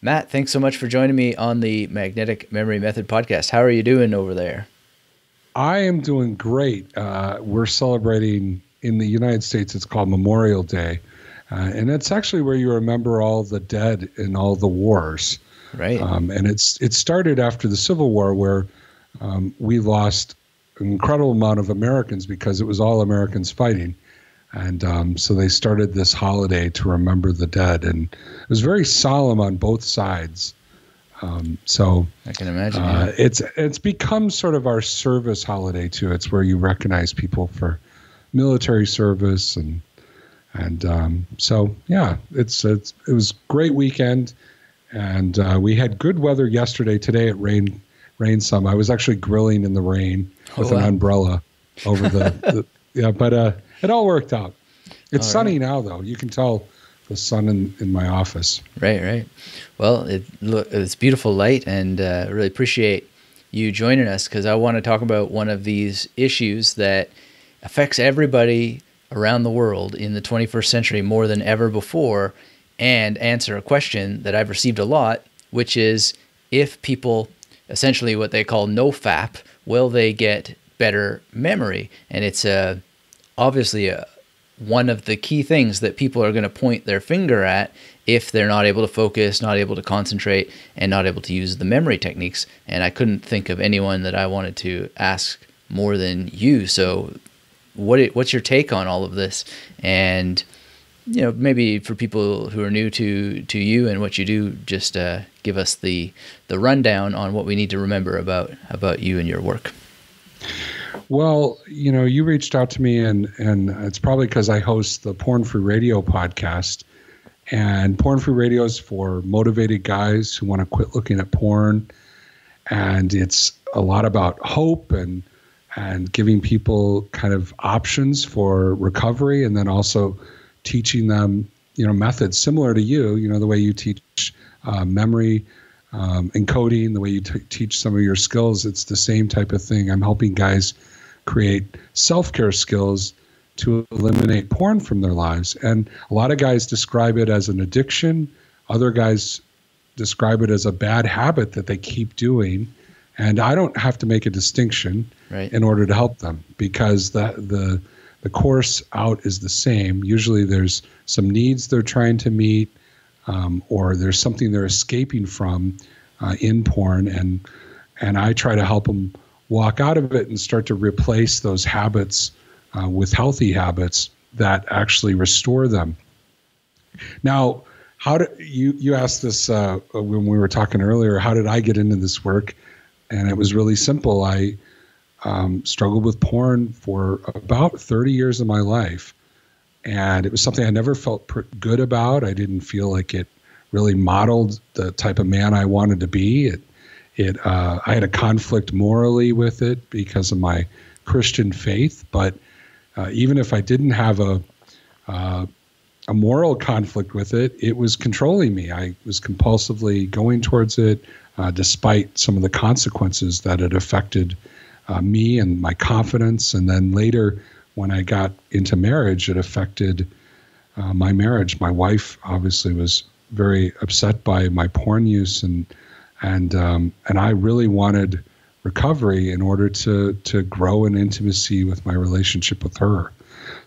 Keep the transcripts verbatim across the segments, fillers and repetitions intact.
Matt, thanks so much for joining me on the Magnetic Memory Method podcast. How are you doing over there? I am doing great. Uh, we're celebrating, in the United States, it's called Memorial Day. Uh, and that's actually where you remember all the dead and all the wars. Right. Um, and it's it started after the Civil War, where um, we lost an incredible amount of Americans because it was all Americans fighting. And um, so they started this holiday to remember the dead. And it was very solemn on both sides. Um, so I can imagine. Uh, yeah. It's it's become sort of our service holiday, too. It's where you recognize people for military service. And and um, so, yeah, it's, it's it was a great weekend. And uh, we had good weather yesterday. Today it rained, rained some. I was actually grilling in the rain with oh, wow. an umbrella over the, the yeah, but uh, it all worked out. It's all sunny right. now, though. You can tell the sun in, in my office. Right, right. Well, it, look, it's beautiful light, and I uh, really appreciate you joining us, because I want to talk about one of these issues that affects everybody around the world in the twenty-first century more than ever before, and answer a question that I've received a lot, which is if people, essentially what they call NoFap, will they get better memory? And it's a obviously a, one of the key things that people are going to point their finger at if they're not able to focus, not able to concentrate, and not able to use the memory techniques. And I couldn't think of anyone that I wanted to ask more than you. So what what's your take on all of this? And, you know, maybe for people who are new to, to you and what you do, just uh, give us the, the rundown on what we need to remember about, about you and your work. Well, you know, you reached out to me, and and it's probably because I host the Porn Free Radio podcast. And Porn Free Radio is for motivated guys who want to quit looking at porn. And it's a lot about hope and and giving people kind of options for recovery, and then also teaching them, you know, methods similar to you, you know, the way you teach uh, memory um, encoding, the way you t teach some of your skills. It's the same type of thing. I'm helping guys create self-care skills to eliminate porn from their lives. And a lot of guys describe it as an addiction. Other guys describe it as a bad habit that they keep doing. And I don't have to make a distinction right. in order to help them, because the, the, the course out is the same. Usually there's some needs they're trying to meet, um, or there's something they're escaping from uh, in porn. And, and I try to help them walk out of it and start to replace those habits uh, with healthy habits that actually restore them. Now, how do you, you asked this uh, when we were talking earlier, how did I get into this work? And it was really simple. I um, struggled with porn for about thirty years of my life. And it was something I never felt pr good about. I didn't feel like it really modeled the type of man I wanted to be. It, It, uh, I had a conflict morally with it because of my Christian faith. But uh, even if I didn't have a, uh, a moral conflict with it, it was controlling me. I was compulsively going towards it, uh, despite some of the consequences that it affected uh, me and my confidence. And then later, when I got into marriage, it affected uh, my marriage. My wife obviously was very upset by my porn use, and And um, and I really wanted recovery in order to to grow in intimacy with my relationship with her.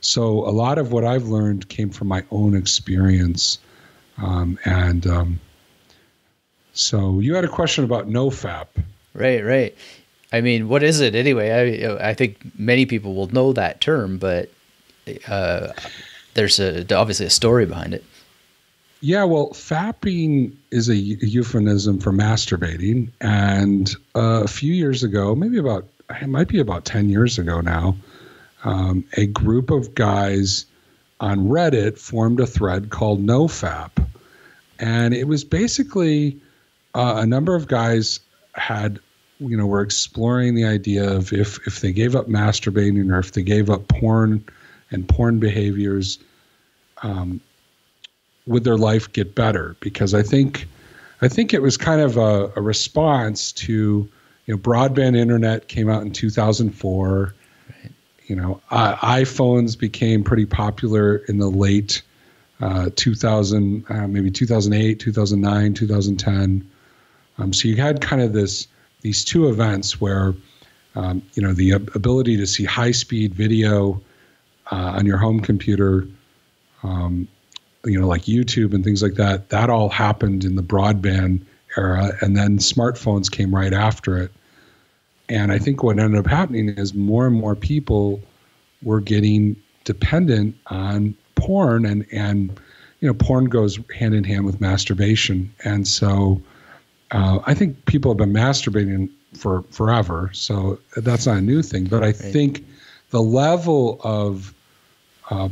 So a lot of what I've learned came from my own experience. Um, and um, so you had a question about NoFap. Right, right. I mean, what is it anyway? I I think many people will know that term, but uh, there's a, obviously a story behind it. Yeah, well, fapping is a euphemism for masturbating. And uh, a few years ago, maybe about, it might be about ten years ago now, um, a group of guys on Reddit formed a thread called NoFap. And it was basically uh, a number of guys had, you know, were exploring the idea of if, if they gave up masturbating, or if they gave up porn and porn behaviors, um, would their life get better? Because I think, I think it was kind of a, a response to, you know, broadband internet came out in two thousand four. Right. You know, I, iPhones became pretty popular in the late uh, two thousand, uh, maybe two thousand eight, two thousand nine, two thousand ten. Um, so you had kind of this these two events where, um, you know, the ability to see high-speed video uh, on your home computer, um, you know, like YouTube and things like that, that all happened in the broadband era, and then smartphones came right after it. And I think what ended up happening is more and more people were getting dependent on porn, and, and you know, porn goes hand in hand with masturbation. And so uh, I think people have been masturbating for forever, so that's not a new thing. But I right. think the level of uh,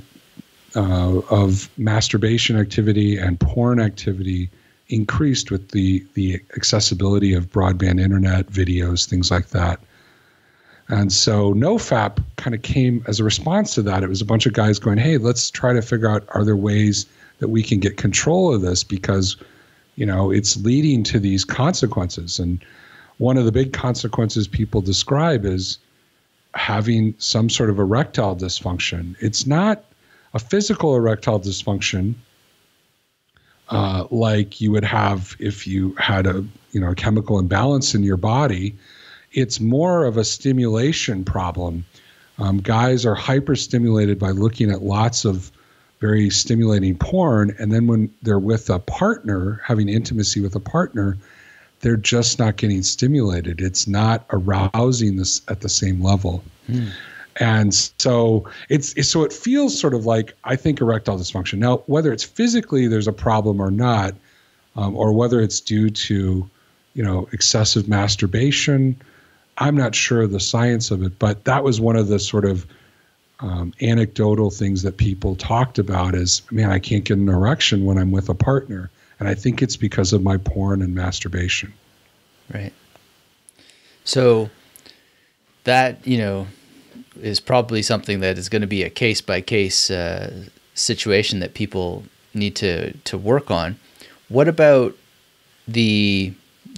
uh, of masturbation activity and porn activity increased with the the accessibility of broadband internet, videos, things like that. And so NoFap kind of came as a response to that. It was a bunch of guys going, hey, let's try to figure out, are there ways that we can get control of this? Because, you know, it's leading to these consequences. And one of the big consequences people describe is having some sort of erectile dysfunction. It's not a physical erectile dysfunction uh, like you would have if you had a, you know, a chemical imbalance in your body. It's more of a stimulation problem. Um, guys are hyper-stimulated by looking at lots of very stimulating porn, and then when they're with a partner, having intimacy with a partner, they're just not getting stimulated. It's not arousing this at the same level. Mm. And so it's, it's so it feels sort of like, I think, erectile dysfunction. Now, whether it's physically there's a problem or not, um, or whether it's due to, you know, excessive masturbation, I'm not sure of the science of it, but that was one of the sort of um, anecdotal things that people talked about is, man, I can't get an erection when I'm with a partner. And I think it's because of my porn and masturbation. Right. So that, you know, is probably something that is going to be a case by case uh, situation that people need to, to work on. What about the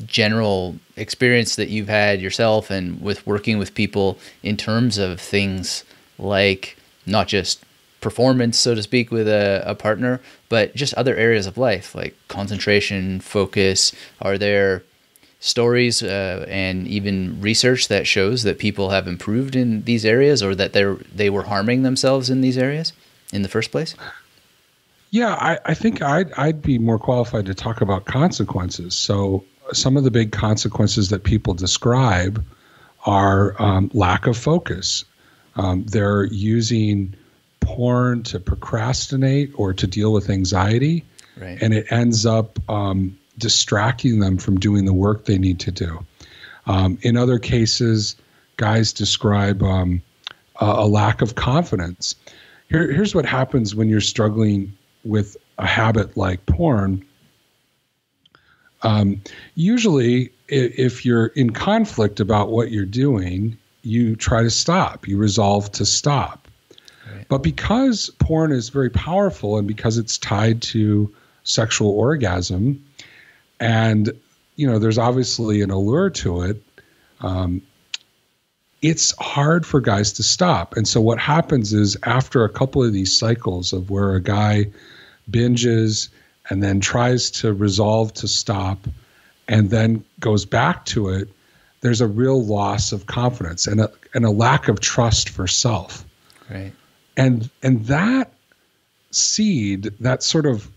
general experience that you've had yourself and with working with people in terms of things like not just performance, so to speak, with a, a partner, but just other areas of life like concentration, focus? Are there stories uh, and even research that shows that people have improved in these areas, or that they're, they were harming themselves in these areas in the first place? Yeah, I, I think I'd, I'd be more qualified to talk about consequences. So some of the big consequences that people describe are um, lack of focus. Um, they're using porn to procrastinate or to deal with anxiety, right. and it ends up um, distracting them from doing the work they need to do. Um, in other cases, guys describe um, a, a lack of confidence. Here, here's what happens when you're struggling with a habit like porn. Um, usually, if, if you're in conflict about what you're doing, you try to stop. You resolve to stop. Right. But because porn is very powerful, and because it's tied to sexual orgasm, and you know, there's obviously an allure to it, um, it's hard for guys to stop. And so what happens is, after a couple of these cycles of where a guy binges and then tries to resolve to stop and then goes back to it, there's a real loss of confidence and a, and a lack of trust for self. Right. And, and that seed, that sort of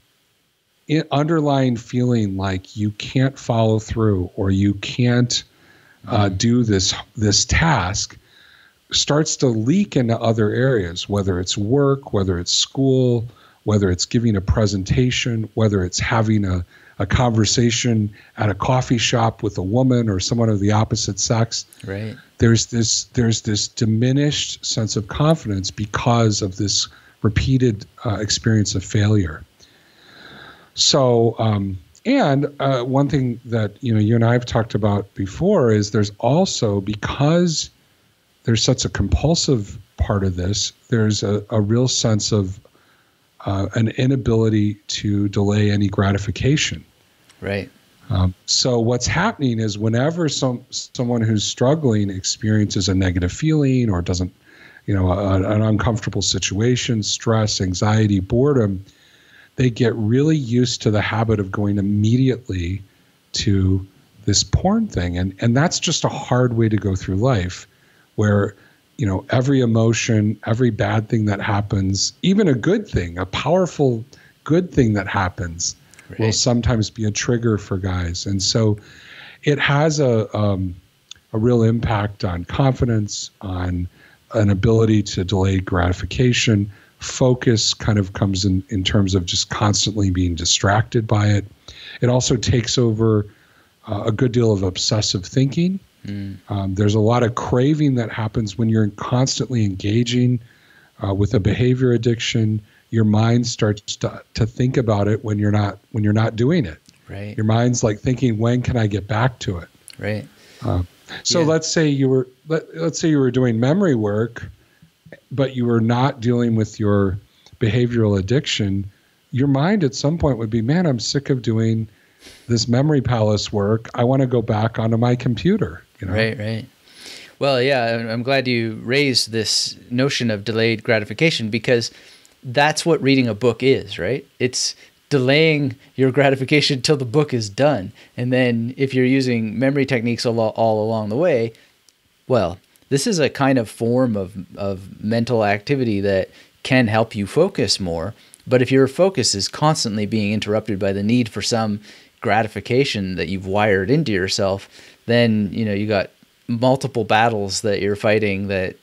underlying feeling like you can't follow through or you can't uh, do this, this task, starts to leak into other areas, whether it's work, whether it's school, whether it's giving a presentation, whether it's having a, a conversation at a coffee shop with a woman or someone of the opposite sex. Right. There's this, there's this diminished sense of confidence because of this repeated uh, experience of failure. So, um, and uh, one thing that, you know, you and I have talked about before is there's also, because there's such a compulsive part of this, there's a, a real sense of Uh, an inability to delay any gratification. Right. Um, so what's happening is, whenever some someone who's struggling experiences a negative feeling or doesn't, you know, a, an uncomfortable situation, stress, anxiety, boredom, they get really used to the habit of going immediately to this porn thing. And, and that's just a hard way to go through life, where, you know, every emotion, every bad thing that happens, even a good thing, a powerful good thing that happens, right, will sometimes be a trigger for guys. And so it has a, um, a real impact on confidence, on an ability to delay gratification. Focus kind of comes in, in terms of just constantly being distracted by it. It also takes over uh, a good deal of obsessive thinking. Mm. Um, there's a lot of craving that happens when you're constantly engaging uh, with a behavior addiction. Your mind starts to, to think about it when you're not when you're not doing it. Right. Your mind's like thinking, when can I get back to it? Right. Uh, so yeah. let's say you were let, let's say you were doing memory work, but you were not dealing with your behavioral addiction. Your mind at some point would be, man, I'm sick of doing this memory palace work. I want to go back onto my computer. You know? Right, right. Well, yeah, I'm glad you raised this notion of delayed gratification, because that's what reading a book is, right? It's delaying your gratification till the book is done. And then if you're using memory techniques all, all along the way, well, this is a kind of form of, of mental activity that can help you focus more. But if your focus is constantly being interrupted by the need for some gratification that you've wired into yourself, then, you know, you got multiple battles that you're fighting that,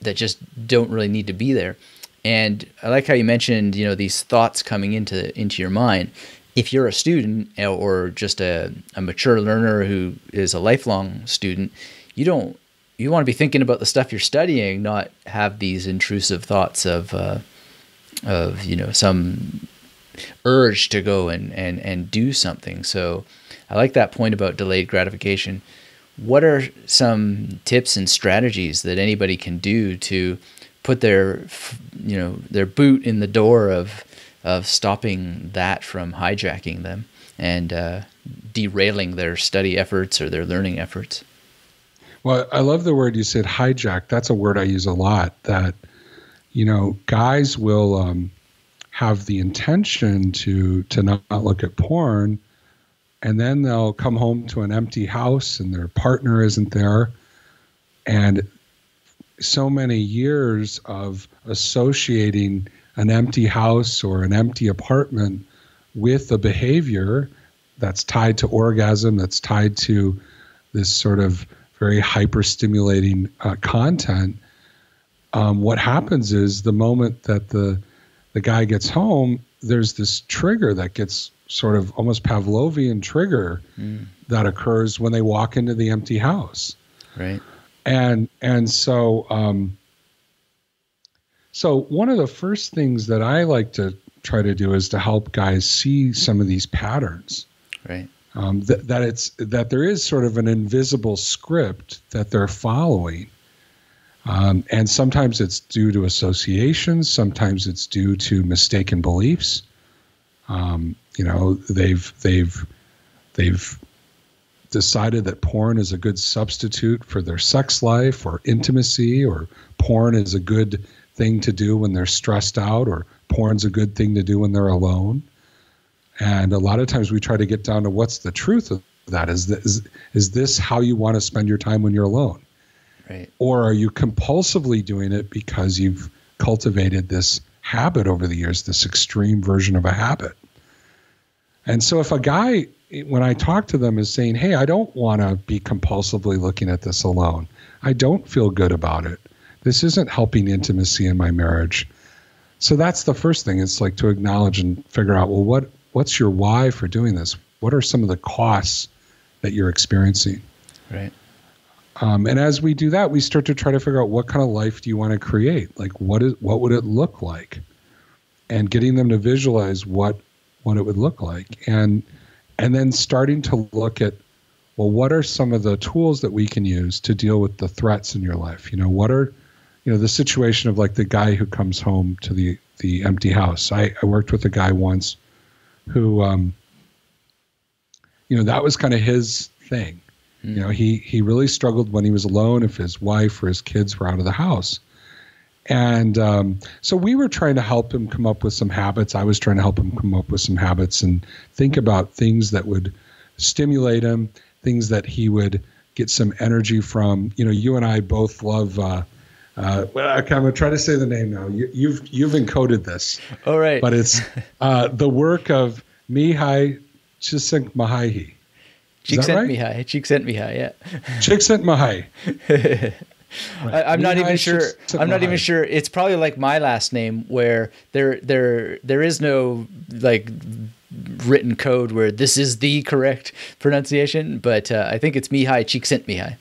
that just don't really need to be there. And I like how you mentioned, you know, these thoughts coming into, into your mind. If you're a student or just a, a mature learner who is a lifelong student, you don't, you want to be thinking about the stuff you're studying, not have these intrusive thoughts of, uh, of, you know, some urge to go and, and, and do something. So I like that point about delayed gratification. What are some tips and strategies that anybody can do to put their, you know, their boot in the door of, of stopping that from hijacking them and uh, derailing their study efforts or their learning efforts? Well, I love the word you said, hijack. That's a word I use a lot, that, you know, guys will um, have the intention to, to not, not look at porn, and then they'll come home to an empty house and their partner isn't there. And so many years of associating an empty house or an empty apartment with a behavior that's tied to orgasm, that's tied to this sort of very hyper-stimulating uh, content, um, what happens is the moment that the the guy gets home, there's this trigger that gets sort of almost Pavlovian trigger mm. that occurs when they walk into the empty house. Right. And and so um, so one of the first things that I like to try to do is to help guys see some of these patterns, right? Um, that that it's that there is sort of an invisible script that they're following, um, and sometimes it's due to associations, sometimes it's due to mistaken beliefs. Um, you know, they've they've they've. decided that porn is a good substitute for their sex life or intimacy, or porn is a good thing to do when they're stressed out, or porn's a good thing to do when they're alone. And a lot of times we try to get down to what's the truth of that. Is this, is, is this how you want to spend your time when you're alone? Right. Or are you compulsively doing it because you've cultivated this habit over the years, this extreme version of a habit? And so if a guy, when I talk to them, is saying, hey, I don't want to be compulsively looking at this alone. I don't feel good about it. This isn't helping intimacy in my marriage. So that's the first thing. It's like to acknowledge and figure out, well, what what's your why for doing this? What are some of the costs that you're experiencing? Right. Um, and as we do that, we start to try to figure out, what kind of life do you want to create? Like, what is what would it look like? And getting them to visualize what what it would look like. And And then starting to look at, well, what are some of the tools that we can use to deal with the threats in your life? You know, what are, you know, the situation of like the guy who comes home to the, the empty house. I, I worked with a guy once who, um, you know, that was kind of his thing. Mm. You know, he, he really struggled when he was alone if his wife or his kids were out of the house. And um, so we were trying to help him come up with some habits. I was trying to help him come up with some habits and think about things that would stimulate him, things that he would get some energy from. You know, you and I both love, uh, uh, well, okay, I'm going to try to say the name now. You, you've you've encoded this. All right. But it's uh, the work of Mihaly Csikszentmihalyi. Csikszentmihalyi. Csikszentmihalyi, yeah. Csikszentmihalyi. Right. I, I'm Mihaly not even sure. I'm not even sure. It's probably like my last name, where there, there, there is no like written code where this is the correct pronunciation. But uh, I think it's Mihaly Csikszentmihalyi.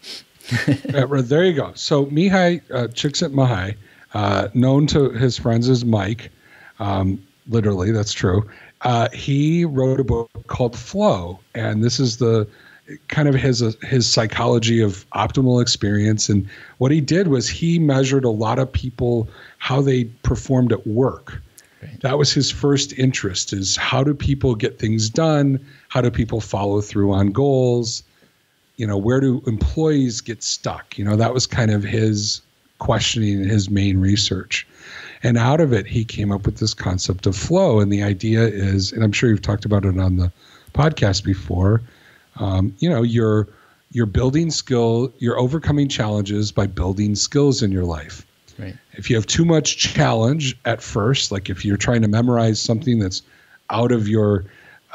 uh, there you go. So Mihaly uh, Csikszentmihalyi, uh, known to his friends as Mike, um, literally, that's true. Uh, he wrote a book called Flow, and this is the kind of his uh, his psychology of optimal experience. And what he did was he measured a lot of people, how they performed at work. Right. That was his first interest, is how do people get things done? How do people follow through on goals? You know, where do employees get stuck? You know, that was kind of his questioning and his main research. And out of it, he came up with this concept of flow. And the idea is, and I'm sure you've talked about it on the podcast before, Um, you know, you're, you're building skill, you're overcoming challenges by building skills in your life. Right. If you have too much challenge at first, like if you're trying to memorize something that's out of your,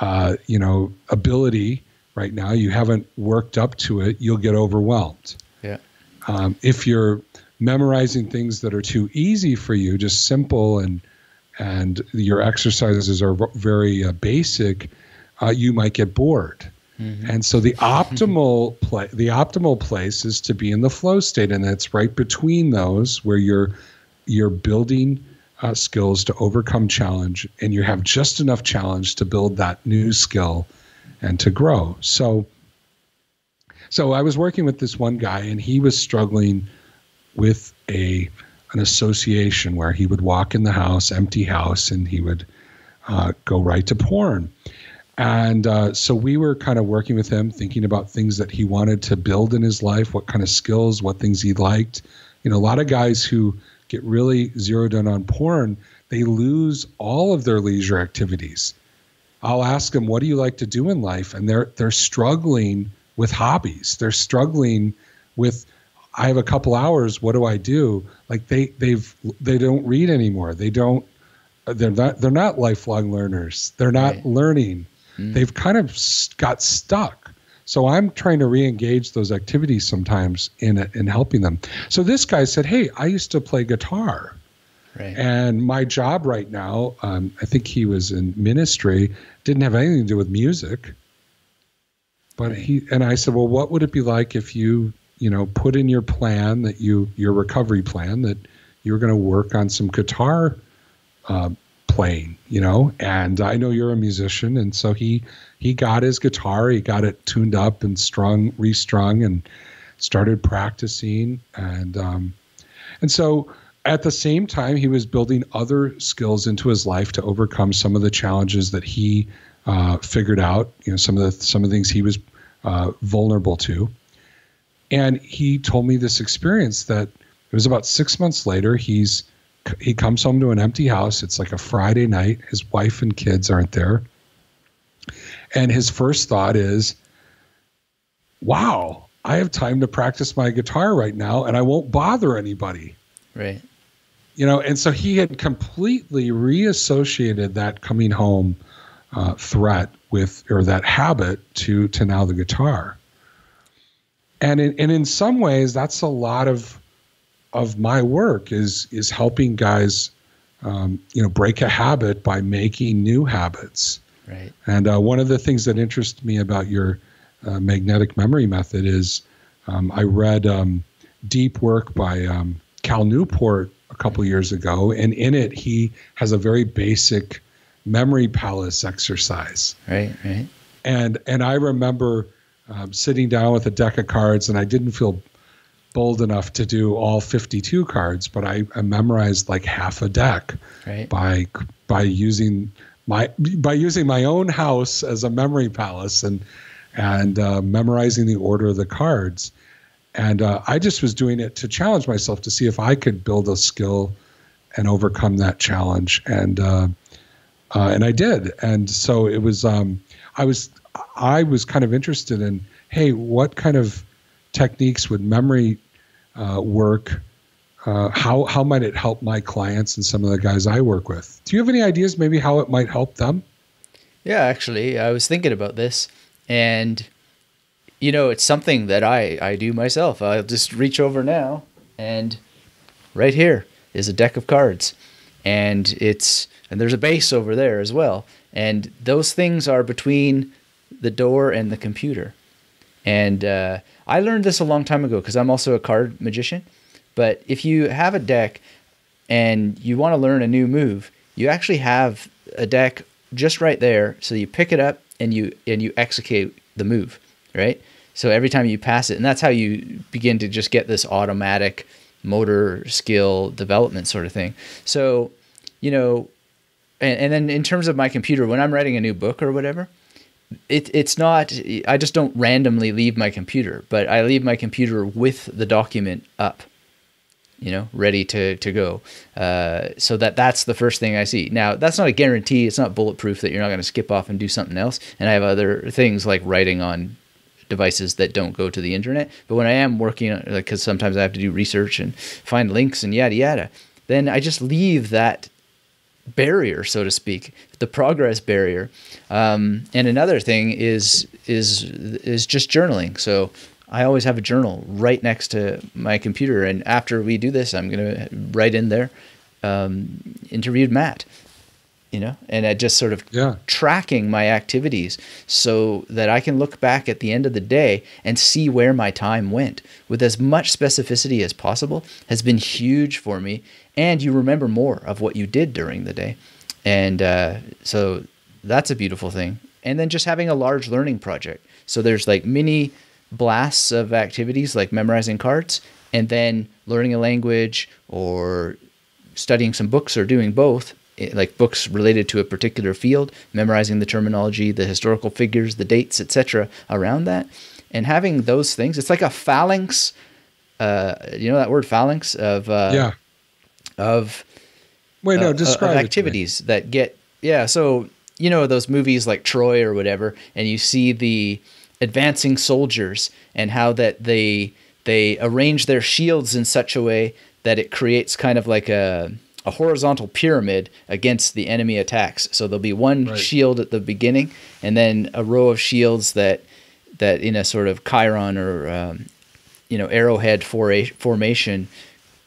uh, you know, ability right now, you haven't worked up to it, you'll get overwhelmed. Yeah. Um, if you're memorizing things that are too easy for you, just simple, and, and your exercises are very uh, basic, uh, you might get bored. Mm-hmm. And so the optimal pla- the optimal place is to be in the flow state, and that's right between those where you're you're building uh, skills to overcome challenge, and you have just enough challenge to build that new skill and to grow. So, so I was working with this one guy, and he was struggling with a an association where he would walk in the house, empty house, and he would uh, go right to porn. And uh, so we were kind of working with him, thinking about things that he wanted to build in his life, what kind of skills, what things he liked. You know, a lot of guys who get really zeroed in on porn, they lose all of their leisure activities. I'll ask them, what do you like to do in life? And they're they're struggling with hobbies. They're struggling with, I have a couple hours, what do I do? Like they they've they don't read anymore. They don't they're not they're not lifelong learners. They're not right. learning. They've kind of got stuck. So I'm trying to re-engage those activities sometimes in in helping them. So this guy said, hey, I used to play guitar. Right. And my job right now, um, I think he was in ministry, didn't have anything to do with music. But right. he and I said, well, what would it be like if you, you know, put in your plan that you, your recovery plan, that you were going to work on some guitar uh playing, you know, and I know you're a musician. And so he, he got his guitar, he got it tuned up and strung, restrung, and started practicing. And, um, and so at the same time, he was building other skills into his life to overcome some of the challenges that he, uh, figured out, you know, some of the, some of the things he was, uh, vulnerable to. And he told me this experience that it was about six months later. He's, He comes home to an empty house. It's like a Friday night. His wife and kids aren't there. And his first thought is, wow, I have time to practice my guitar right now, and I won't bother anybody. Right. You know, and so he had completely reassociated that coming home uh, threat with, or that habit to, to now the guitar. And in, and in some ways, that's a lot of, of my work is, is helping guys, um, you know, break a habit by making new habits. Right. And, uh, one of the things that interests me about your, uh, magnetic memory method is, um, I read, um, Deep Work by, um, Cal Newport a couple years ago. And in it, he has a very basic memory palace exercise. Right. Right. And, and I remember, um, sitting down with a deck of cards, and I didn't feel bold enough to do all fifty-two cards, but I, I memorized like half a deck right. by by using my by using my own house as a memory palace, and and uh, memorizing the order of the cards. And uh, I just was doing it to challenge myself to see if I could build a skill and overcome that challenge. And uh, uh, and I did. And so it was. Um, I was I was kind of interested in, hey, what kind of techniques would memory uh, work? Uh, how how might it help my clients and some of the guys I work with? Do you have any ideas maybe how it might help them? Yeah, actually, I was thinking about this, and you know, it's something that I, I do myself. I'll just reach over now, and right here is a deck of cards, and it's and there's a base over there as well, and those things are between the door and the computer. And uh, I learned this a long time ago because I'm also a card magician. But if you have a deck and you want to learn a new move, you actually have a deck just right there. So you pick it up and you and you execute the move, right? So every time you pass it, and that's how you begin to just get this automatic motor skill development sort of thing. So, you know, and, and then in terms of my computer, when I'm writing a new book or whatever, It, it's not, I just don't randomly leave my computer, but I leave my computer with the document up, you know, ready to, to go. Uh, so that that's the first thing I see. Now, that's not a guarantee. It's not bulletproof that you're not going to skip off and do something else. And I have other things like writing on devices that don't go to the internet. But when I am working on, like, because sometimes I have to do research and find links and yada, yada, then I just leave that barrier, so to speak, the progress barrier. Um, and another thing is, is, is just journaling. So I always have a journal right next to my computer. And after we do this, I'm going to write in there, um, interviewed Matt, you know, and I just sort of yeah. tracking my activities so that I can look back at the end of the day and see where my time went with as much specificity as possible has been huge for me. And you remember more of what you did during the day. And uh, so that's a beautiful thing. And then just having a large learning project. So there's like mini blasts of activities like memorizing cards and then learning a language or studying some books or doing both, like books related to a particular field, memorizing the terminology, the historical figures, the dates, et cetera around that. And having those things, it's like a phalanx, uh, you know that word phalanx of... Uh, yeah. Of, Wait, no, uh, describe of activities that get, yeah. So, you know, those movies like Troy or whatever, and you see the advancing soldiers and how that they, they arrange their shields in such a way that it creates kind of like a, a horizontal pyramid against the enemy attacks. So there'll be one right. shield at the beginning and then a row of shields that, that in a sort of Chiron or, um, you know, arrowhead for formation,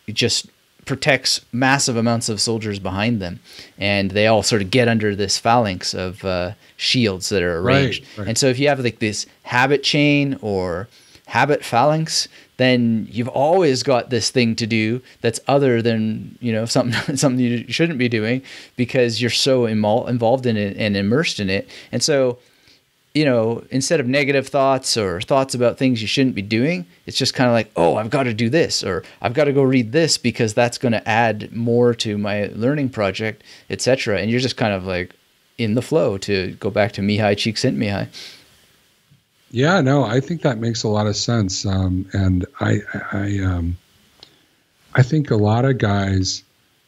you just protects massive amounts of soldiers behind them, and they all sort of get under this phalanx of uh, shields that are arranged. Right, right. And so if you have like this habit chain or habit phalanx, then you've always got this thing to do that's other than, you know, something something you shouldn't be doing because you're so immo- involved in it and immersed in it. And so, you know, instead of negative thoughts or thoughts about things you shouldn't be doing, it's just kind of like, oh, I've got to do this, or I've got to go read this because that's going to add more to my learning project, et cetera. And you're just kind of like in the flow, to go back to Mihaly Csikszentmihalyi. Yeah, no, I think that makes a lot of sense. Um, and I, I, um, I think a lot of guys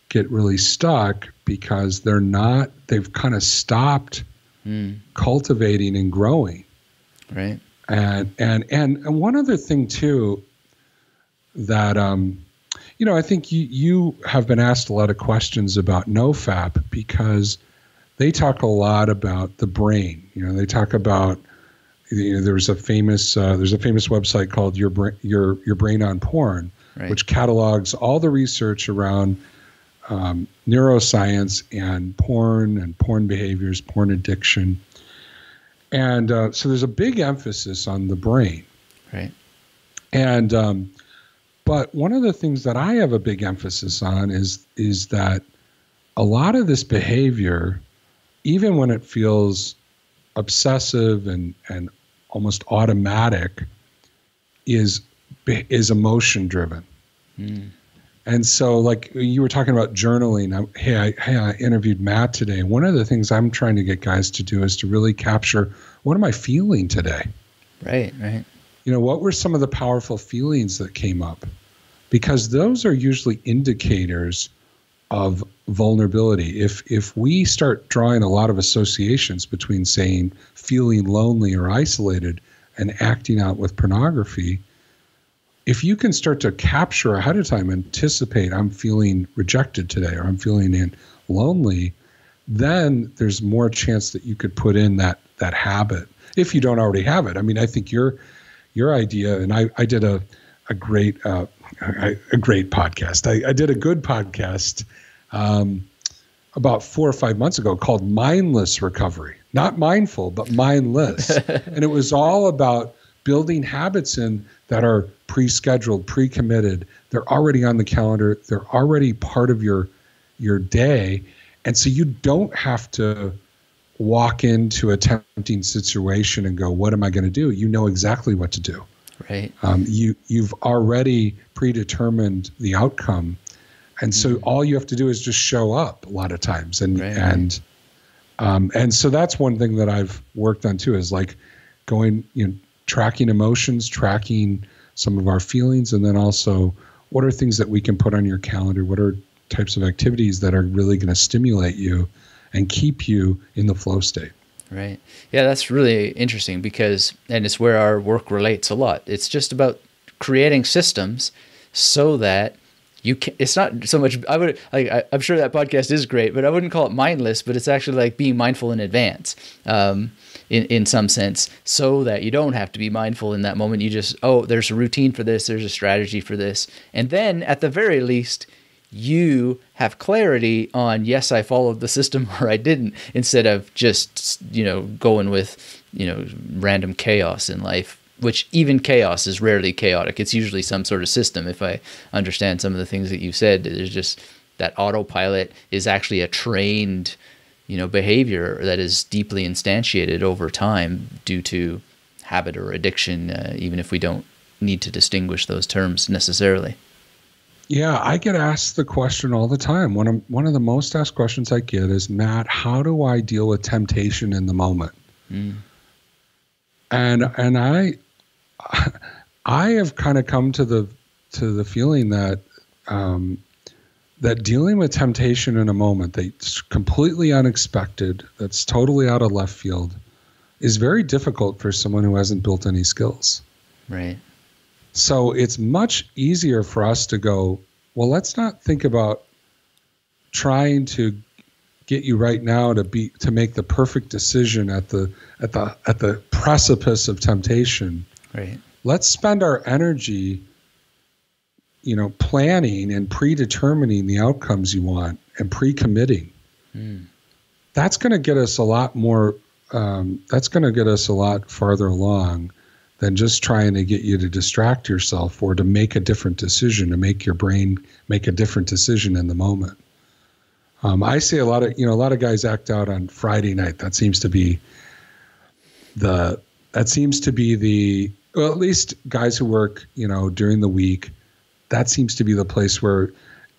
get really stuck because they're not, they've kind of stopped Mm. cultivating and growing. Right. And, and, and one other thing too, that, um, you know, I think you, you have been asked a lot of questions about NoFap because they talk a lot about the brain. You know, they talk about, you know, there's a famous, uh, there's a famous website called Your Brain, Your, Your Brain on Porn, right. which catalogs all the research around Um, neuroscience and porn and porn behaviors, porn addiction. And uh, so there's a big emphasis on the brain. Right. And, um, but one of the things that I have a big emphasis on is, is that a lot of this behavior, even when it feels obsessive and, and almost automatic, is, is emotion driven. Mm. And so, like you were talking about journaling, I, hey, I, hey, I interviewed Matt today. One of the things I'm trying to get guys to do is to really capture, what am I feeling today? Right, right. you know, what were some of the powerful feelings that came up? Because those are usually indicators of vulnerability. If if we start drawing a lot of associations between saying feeling lonely or isolated and acting out with pornography, if you can start to capture ahead of time, anticipate, I'm feeling rejected today, or I'm feeling lonely, then there's more chance that you could put in that that habit if you don't already have it. I mean, I think your your idea, and I, I did a a great uh, a, a great podcast. I, I did a good podcast um, about four or five months ago called Mindless Recovery, not mindful, but mindless, and it was all about building habits in that are pre-scheduled, pre-committed. They're already on the calendar. They're already part of your your day. And so you don't have to walk into a tempting situation and go, what am I going to do? You know exactly what to do. Right. Um, you, you've already predetermined the outcome. And so mm-hmm. all you have to do is just show up a lot of times. And, right. and, um, and so that's one thing that I've worked on too, is like going, you know, tracking emotions, tracking some of our feelings, and then also what are things that we can put on your calendar? What are types of activities that are really going to stimulate you and keep you in the flow state? Right. Yeah, that's really interesting because, and it's where our work relates a lot. It's just about creating systems so that you can, it's not so much, I would, like, I, I'm sure that podcast is great, but I wouldn't call it mindless, but it's actually like being mindful in advance. Um, In, in some sense, so that you don't have to be mindful in that moment. You just, oh, there's a routine for this. There's a strategy for this. And then at the very least, you have clarity on, yes, I followed the system or I didn't, instead of just, you know, going with, you know, random chaos in life, which even chaos is rarely chaotic. It's usually some sort of system. If I understand some of the things that you said, there's just that autopilot is actually a trained you know, behavior that is deeply instantiated over time due to habit or addiction, uh, even if we don't need to distinguish those terms necessarily. Yeah, I get asked the question all the time. One of, one of the most asked questions I get is, Matt, how do I deal with temptation in the moment? Mm. And and I I have kind of come to the to the feeling that um, that dealing with temptation in a moment that's completely unexpected, that's totally out of left field, is very difficult for someone who hasn't built any skills. Right. So it's much easier for us to go, well, let's not think about trying to get you right now to be to make the perfect decision at the at the at the precipice of temptation. Right. Let's spend our energy you know, planning and predetermining the outcomes you want and pre-committing. Mm. That's going to get us a lot more, um, that's going to get us a lot farther along than just trying to get you to distract yourself or to make a different decision, to make your brain make a different decision in the moment. Um, I see a lot of, you know, a lot of guys act out on Friday night. That seems to be the, that seems to be the, well, at least guys who work, you know, during the week, that seems to be the place where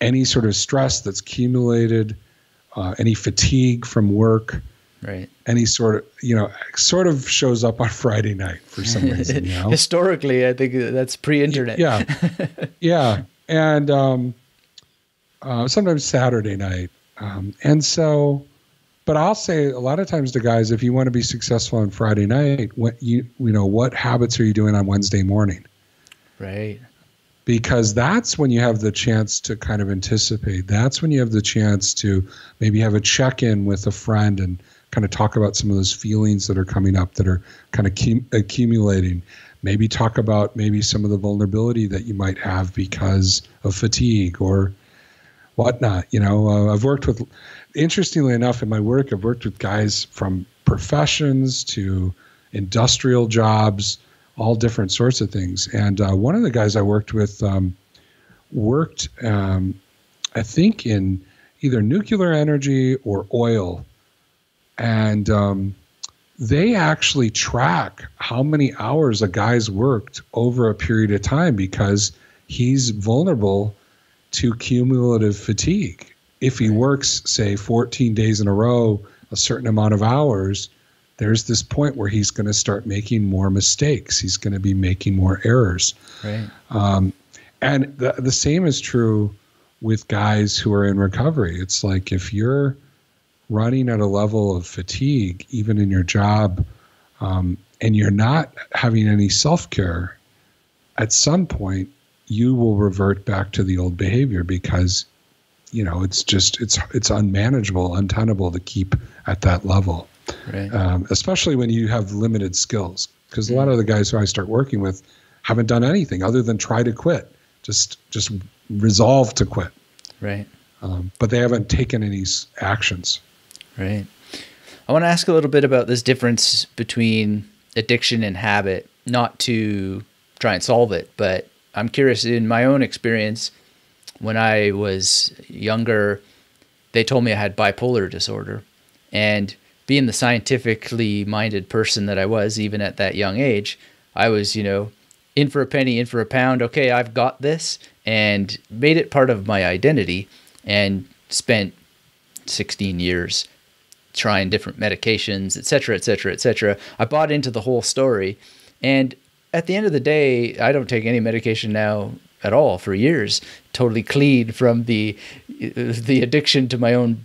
any sort of stress that's accumulated, uh, any fatigue from work, right, any sort of, you know, sort of shows up on Friday night for some reason. You know? Historically, I think that's pre-internet. Yeah. Yeah. And um, uh, sometimes Saturday night. Um, and so, but I'll say a lot of times to guys, if you want to be successful on Friday night, what you, you know, what habits are you doing on Wednesday morning? Right. Because that's when you have the chance to kind of anticipate. That's when you have the chance to maybe have a check-in with a friend and kind of talk about some of those feelings that are coming up that are kind of accumulating. Maybe talk about maybe some of the vulnerability that you might have because of fatigue or whatnot. You know, uh, I've worked with, interestingly enough, in my work, I've worked with guys from professions to industrial jobs, all different sorts of things. And uh, one of the guys I worked with um, worked, um, I think, in either nuclear energy or oil. And um, they actually track how many hours a guy's worked over a period of time because he's vulnerable to cumulative fatigue. If he works, say, fourteen days in a row, a certain amount of hours, there's this point where he's going to start making more mistakes. He's going to be making more errors. Right. Um, and the, the same is true with guys who are in recovery. It's like if you're running at a level of fatigue, even in your job, um, and you're not having any self-care, at some point you will revert back to the old behavior because, you know, it's just, it's, it's unmanageable, untenable to keep at that level. Right. Um, especially when you have limited skills, because a lot of the guys who I start working with haven't done anything other than try to quit, just, just resolve to quit. Right. Um, but they haven't taken any actions. Right. I want to ask a little bit about this difference between addiction and habit, not to try and solve it, but I'm curious in my own experience, when I was younger, they told me I had bipolar disorder. And being the scientifically minded person that I was, even at that young age, I was, you know, in for a penny, in for a pound. Okay, I've got this, and made it part of my identity and spent sixteen years trying different medications, et cetera, et cetera, et cetera. I bought into the whole story. And at the end of the day, I don't take any medication now at all for years, totally clean from the the addiction to my own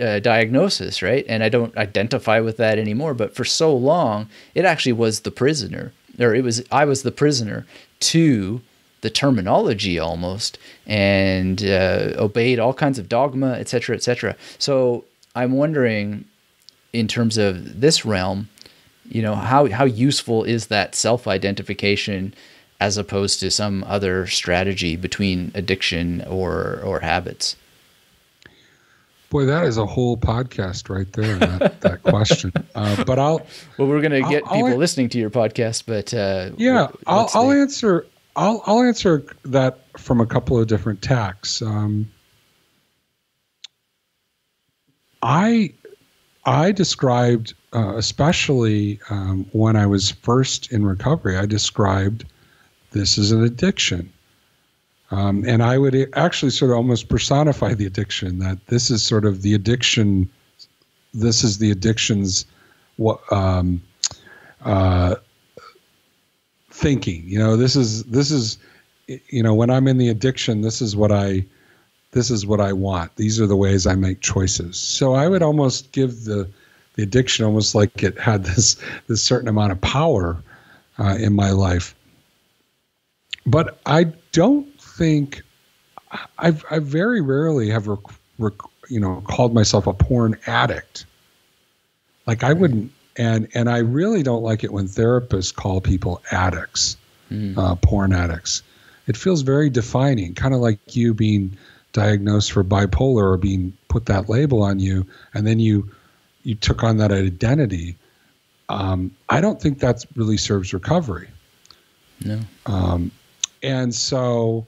uh, diagnosis, right? And I don't identify with that anymore, but for so long it actually was the prisoner, or it was I was the prisoner to the terminology almost, and uh, obeyed all kinds of dogma, et cetera, et cetera. So I'm wondering, in terms of this realm, you know, how how useful is that self-identification as opposed to some other strategy between addiction or, or habits? Boy, that is a whole podcast right there, that, that question. Uh, but I'll... Well, we're going to get I'll, people I'll, listening to your podcast, but... Uh, yeah, I'll, I'll answer I'll, I'll answer that from a couple of different tacks. Um, I, I described, uh, especially um, when I was first in recovery, I described... this is an addiction. Um, and I would actually sort of almost personify the addiction, that this is sort of the addiction, this is the addiction's um, uh, thinking. You know, this is, this is, you know, when I'm in the addiction, this is what I, this is what I want. These are the ways I make choices. So I would almost give the, the addiction almost like it had this, this certain amount of power uh, in my life. But I don't think I've, I very rarely have, rec, rec, you know, called myself a porn addict. Like I wouldn't, and and I really don't like it when therapists call people addicts, mm. uh, porn addicts. It feels very defining, kind of like you being diagnosed for bipolar or being put that label on you, and then you you took on that identity. Um, I don't think that really serves recovery. No. Um, And so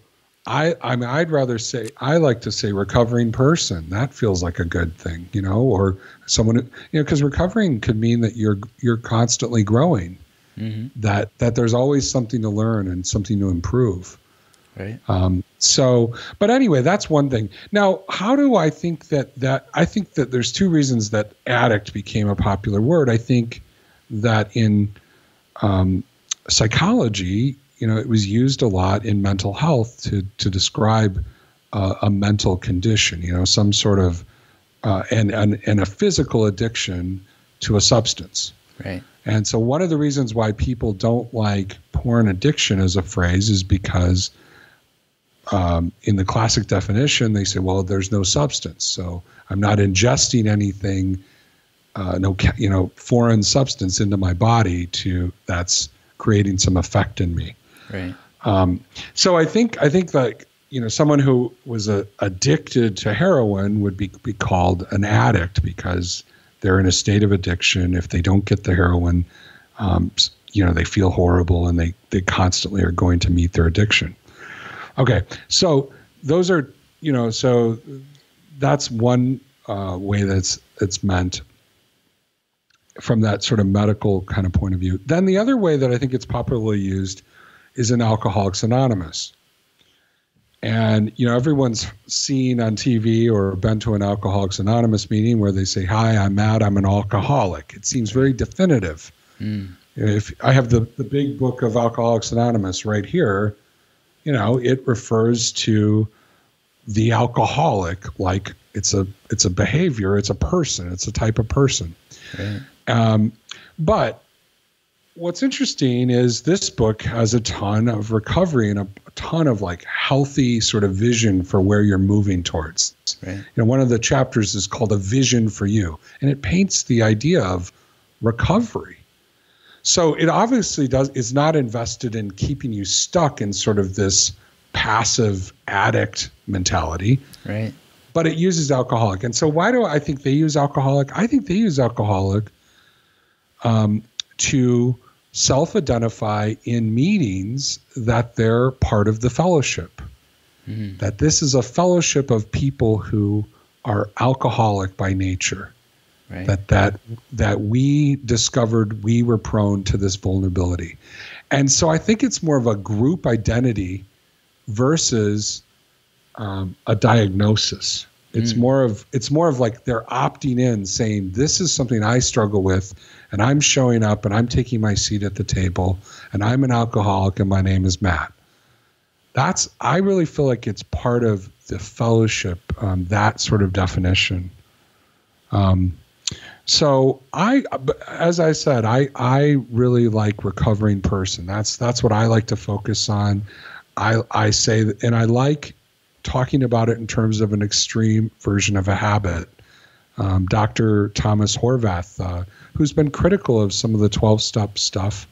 I, I mean, I'd rather say, I like to say recovering person. That feels like a good thing, you know, or someone, who, you know, because recovering could mean that you're, you're constantly growing, mm-hmm. that, that there's always something to learn and something to improve. Right. Um, so, but anyway, that's one thing. Now, how do I think that, that, I think that there's two reasons that addict became a popular word. I think that in, um, psychology, you know, it was used a lot in mental health to to describe uh, a mental condition, you know, some sort of uh, and, and and a physical addiction to a substance. Right. And so one of the reasons why people don't like porn addiction as a phrase is because um, in the classic definition, they say, well, there's no substance, so I'm not ingesting anything, uh, no, you know, foreign substance into my body to that's creating some effect in me. Right. Um, so I think I think that, you know, someone who was a, addicted to heroin would be, be called an addict because they're in a state of addiction. If they don't get the heroin, um, you know, they feel horrible and they, they constantly are going to meet their addiction. Okay. So those are, you know, so that's one uh, way that's it's meant from that sort of medical kind of point of view. Then the other way that I think it's popularly used is in Alcoholics Anonymous. And, you know, everyone's seen on T V or been to an Alcoholics Anonymous meeting where they say, hi, I'm Matt, I'm an alcoholic. It seems very definitive. Mm. If I have the, the big book of Alcoholics Anonymous right here, you know, it refers to the alcoholic like it's a it's a behavior, it's a person, it's a type of person. Okay. Um, but what's interesting is this book has a ton of recovery and a, a ton of like healthy sort of vision for where you're moving towards. Right. You know, one of the chapters is called A Vision for You, and it paints the idea of recovery. So it obviously does is not invested in keeping you stuck in sort of this passive addict mentality. Right. But it uses alcoholic. And so why do I think they use alcoholic? I think they use alcoholic um, to self-identify in meetings that they're part of the fellowship, mm. that this is a fellowship of people who are alcoholic by nature. Right. That that that we discovered we were prone to this vulnerability. And so I think it's more of a group identity versus um, a diagnosis. It's mm. more of it's more of like they're opting in, saying this is something I struggle with, and I'm showing up and I'm taking my seat at the table, and I'm an alcoholic and my name is Matt. That's I really feel like it's part of the fellowship, um, that sort of definition. Um, So I, as I said, I, I really like recovering person. That's, that's what I like to focus on. I, I say, that, and I like talking about it in terms of an extreme version of a habit. Um, Doctor Thomas Horvath, uh, who's been critical of some of the twelve step stuff,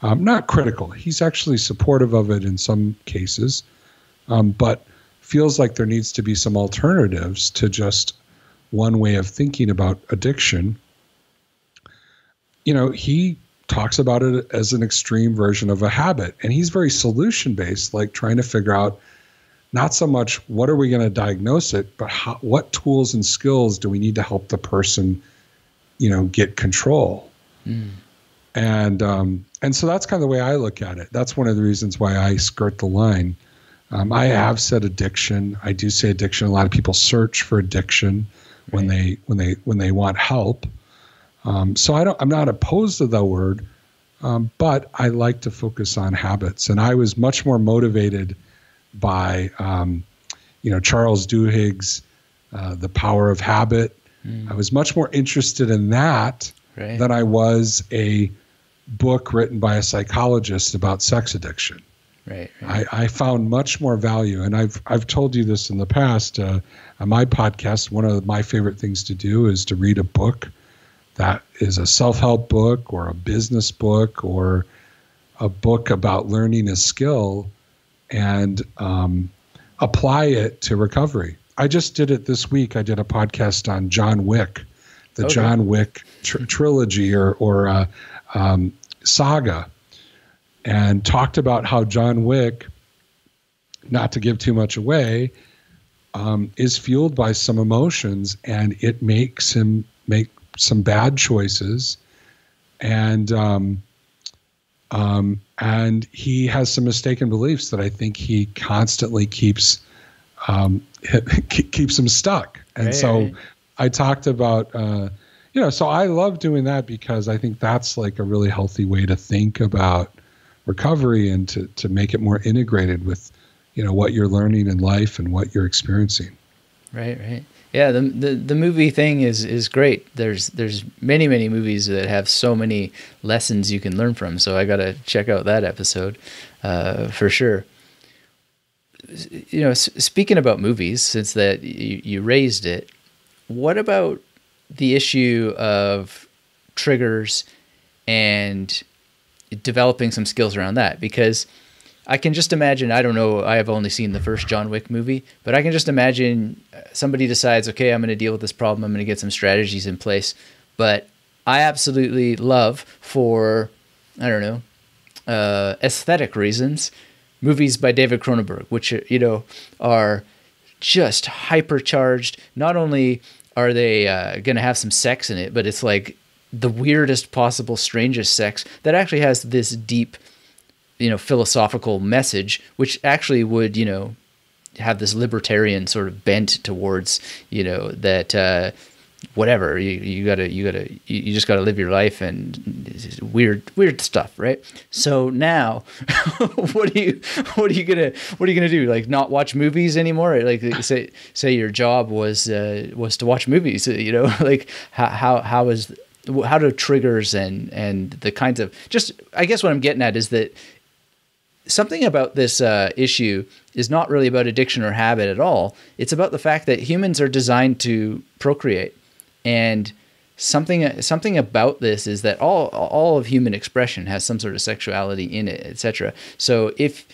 um, not critical. He's actually supportive of it in some cases, um, but feels like there needs to be some alternatives to just one way of thinking about addiction. You know, he talks about it as an extreme version of a habit, and he's very solution-based, like trying to figure out not so much what are we going to diagnose it, but how, what tools and skills do we need to help the person, you know, get control. Mm. And um, and so that's kind of the way I look at it. That's one of the reasons why I skirt the line. Um, I have said addiction. I do say addiction. A lot of people search for addiction. When they when they when they want help, um, so I don't. I'm not opposed to the word, um, but I like to focus on habits. And I was much more motivated by, um, you know, Charles Duhigg's uh, "The Power of Habit." Mm. I was much more interested in that right. than I was a book written by a psychologist about sex addiction. Right, right. I, I found much more value, and I've I've told you this in the past. Uh, on my podcast, one of my favorite things to do is to read a book that is a self-help book or a business book or a book about learning a skill and um, apply it to recovery. I just did it this week. I did a podcast on John Wick, the okay. John Wick tr trilogy or, or uh, um, saga. And talked about how John Wick, not to give too much away, um, is fueled by some emotions, and it makes him make some bad choices, and um, um, and he has some mistaken beliefs that I think he constantly keeps um, keeps him stuck. And hey. So I talked about. Uh, you know, so I love doing that because I think that's like a really healthy way to think about recovery and to, to make it more integrated with, you know, what you're learning in life and what you're experiencing. Right, right. Yeah, the the, the movie thing is is great. There's there's many, many movies that have so many lessons you can learn from. So I got to check out that episode uh, for sure. You know, speaking about movies, since that you, you raised it, what about the issue of triggers and developing some skills around that? Because I can just imagine, I don't know, I have only seen the first John Wick movie, but I can just imagine somebody decides, okay, I'm going to deal with this problem. I'm going to get some strategies in place. But I absolutely love, for, I don't know, uh, aesthetic reasons, movies by David Cronenberg, which, you know, are just hypercharged. Not only are they uh, going to have some sex in it, but it's like the weirdest possible, strangest sex that actually has this deep, you know, philosophical message, which actually would, you know, have this libertarian sort of bent towards, you know, that uh, whatever you, you gotta, you gotta, you just gotta live your life and weird, weird stuff, right? So now, what do you, what are you gonna, what are you gonna do? Like not watch movies anymore? Like say, say your job was uh, was to watch movies, you know? Like how how how is how do triggers and and the kinds of just I guess what I'm getting at is that. Something about this uh, issue is not really about addiction or habit at all. It's about the fact that humans are designed to procreate, and something something about this is that all all of human expression has some sort of sexuality in it, et cetera. So if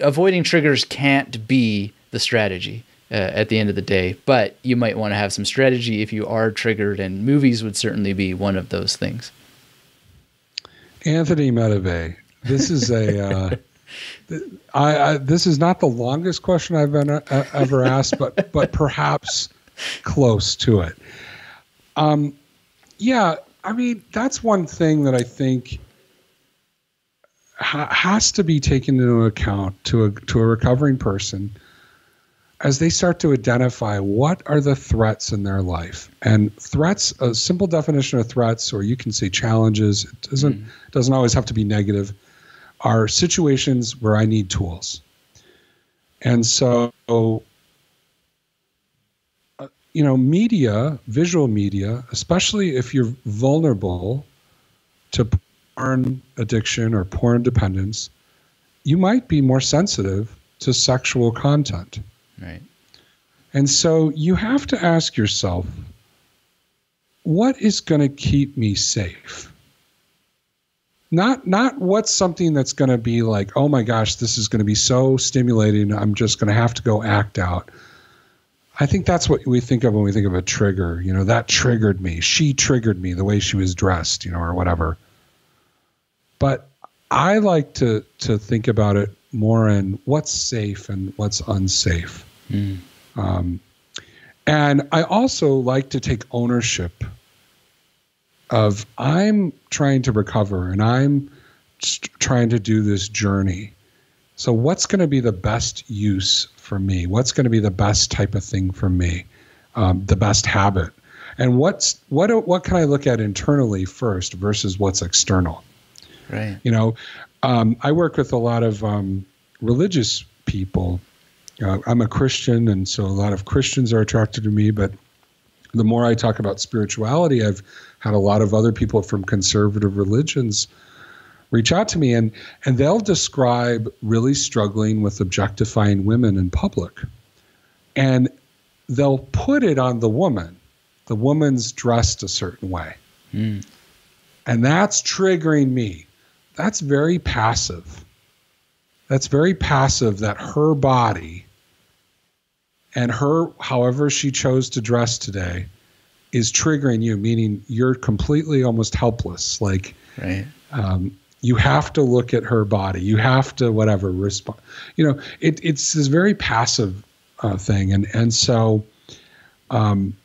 avoiding triggers can't be the strategy uh, at the end of the day, but you might want to have some strategy if you are triggered, and movies would certainly be one of those things. Anthony Metivier. This is a. Uh, I, I, this is not the longest question I've been, uh, ever asked, but but perhaps close to it. Um, yeah, I mean that's one thing that I think ha has to be taken into account to a to a recovering person as they start to identify what are the threats in their life. And threats, a simple definition of threats, or you can say challenges. It doesn't mm. doesn't always have to be negative. Are situations where I need tools. And so, you know, media, visual media, especially if you're vulnerable to porn addiction or porn dependence, you might be more sensitive to sexual content. Right. And so you have to ask yourself, what is going to keep me safe? Not not what's something that's going to be like, oh my gosh, this is going to be so stimulating, I'm just going to have to go act out. I think that's what we think of when we think of a trigger. You know, that triggered me. She triggered me the way she was dressed, you know, or whatever. But I like to, to think about it more in what's safe and what's unsafe. Mm. Um, and I also like to take ownership of I'm trying to recover and I'm trying to do this journey. So what's going to be the best use for me? What's going to be the best type of thing for me? Um, the best habit? And what's, what, what can I look at internally first versus what's external? Right. You know, um, I work with a lot of um, religious people. Uh, I'm a Christian, and so a lot of Christians are attracted to me, but the more I talk about spirituality, I've had a lot of other people from conservative religions reach out to me, and, and they'll describe really struggling with objectifying women in public. And they'll put it on the woman. The woman's dressed a certain way. Mm. And that's triggering me. That's very passive. That's very passive that her body and her, however she chose to dress today, is triggering you, meaning you're completely almost helpless. Like, right. um, you have to look at her body. You have to whatever respond. You know, it, it's this very passive uh, thing, and and so, um,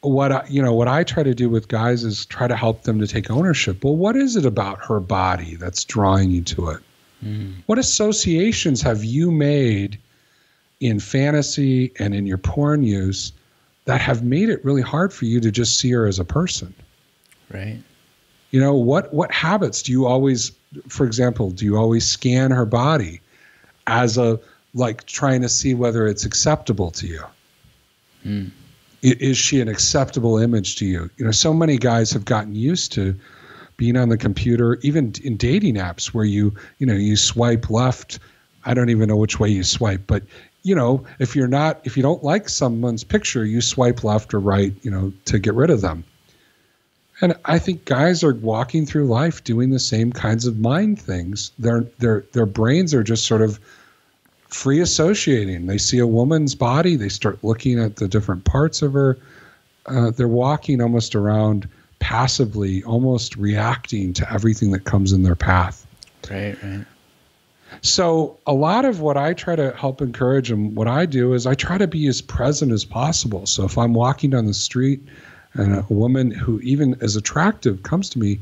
what I, you know, what I try to do with guys is try to help them to take ownership. Well, what is it about her body that's drawing you to it? Mm. What associations have you made in fantasy and in your porn use that have made it really hard for you to just see her as a person? Right. You know, what, what habits do you always, for example, do you always scan her body as a, like trying to see whether it's acceptable to you? Mm. Is she an acceptable image to you? You know, so many guys have gotten used to being on the computer, even in dating apps where you, you know, you swipe left. I don't even know which way you swipe, but you know, if you're not, if you don't like someone's picture, you swipe left or right, you know, to get rid of them. And I think guys are walking through life doing the same kinds of mind things. Their their their brains are just sort of free associating. They see a woman's body, they start looking at the different parts of her. Uh, they're walking almost around passively, almost reacting to everything that comes in their path. Right, right. So a lot of what I try to help encourage and what I do is I try to be as present as possible. So if I'm walking down the street and a woman who even is attractive comes to me,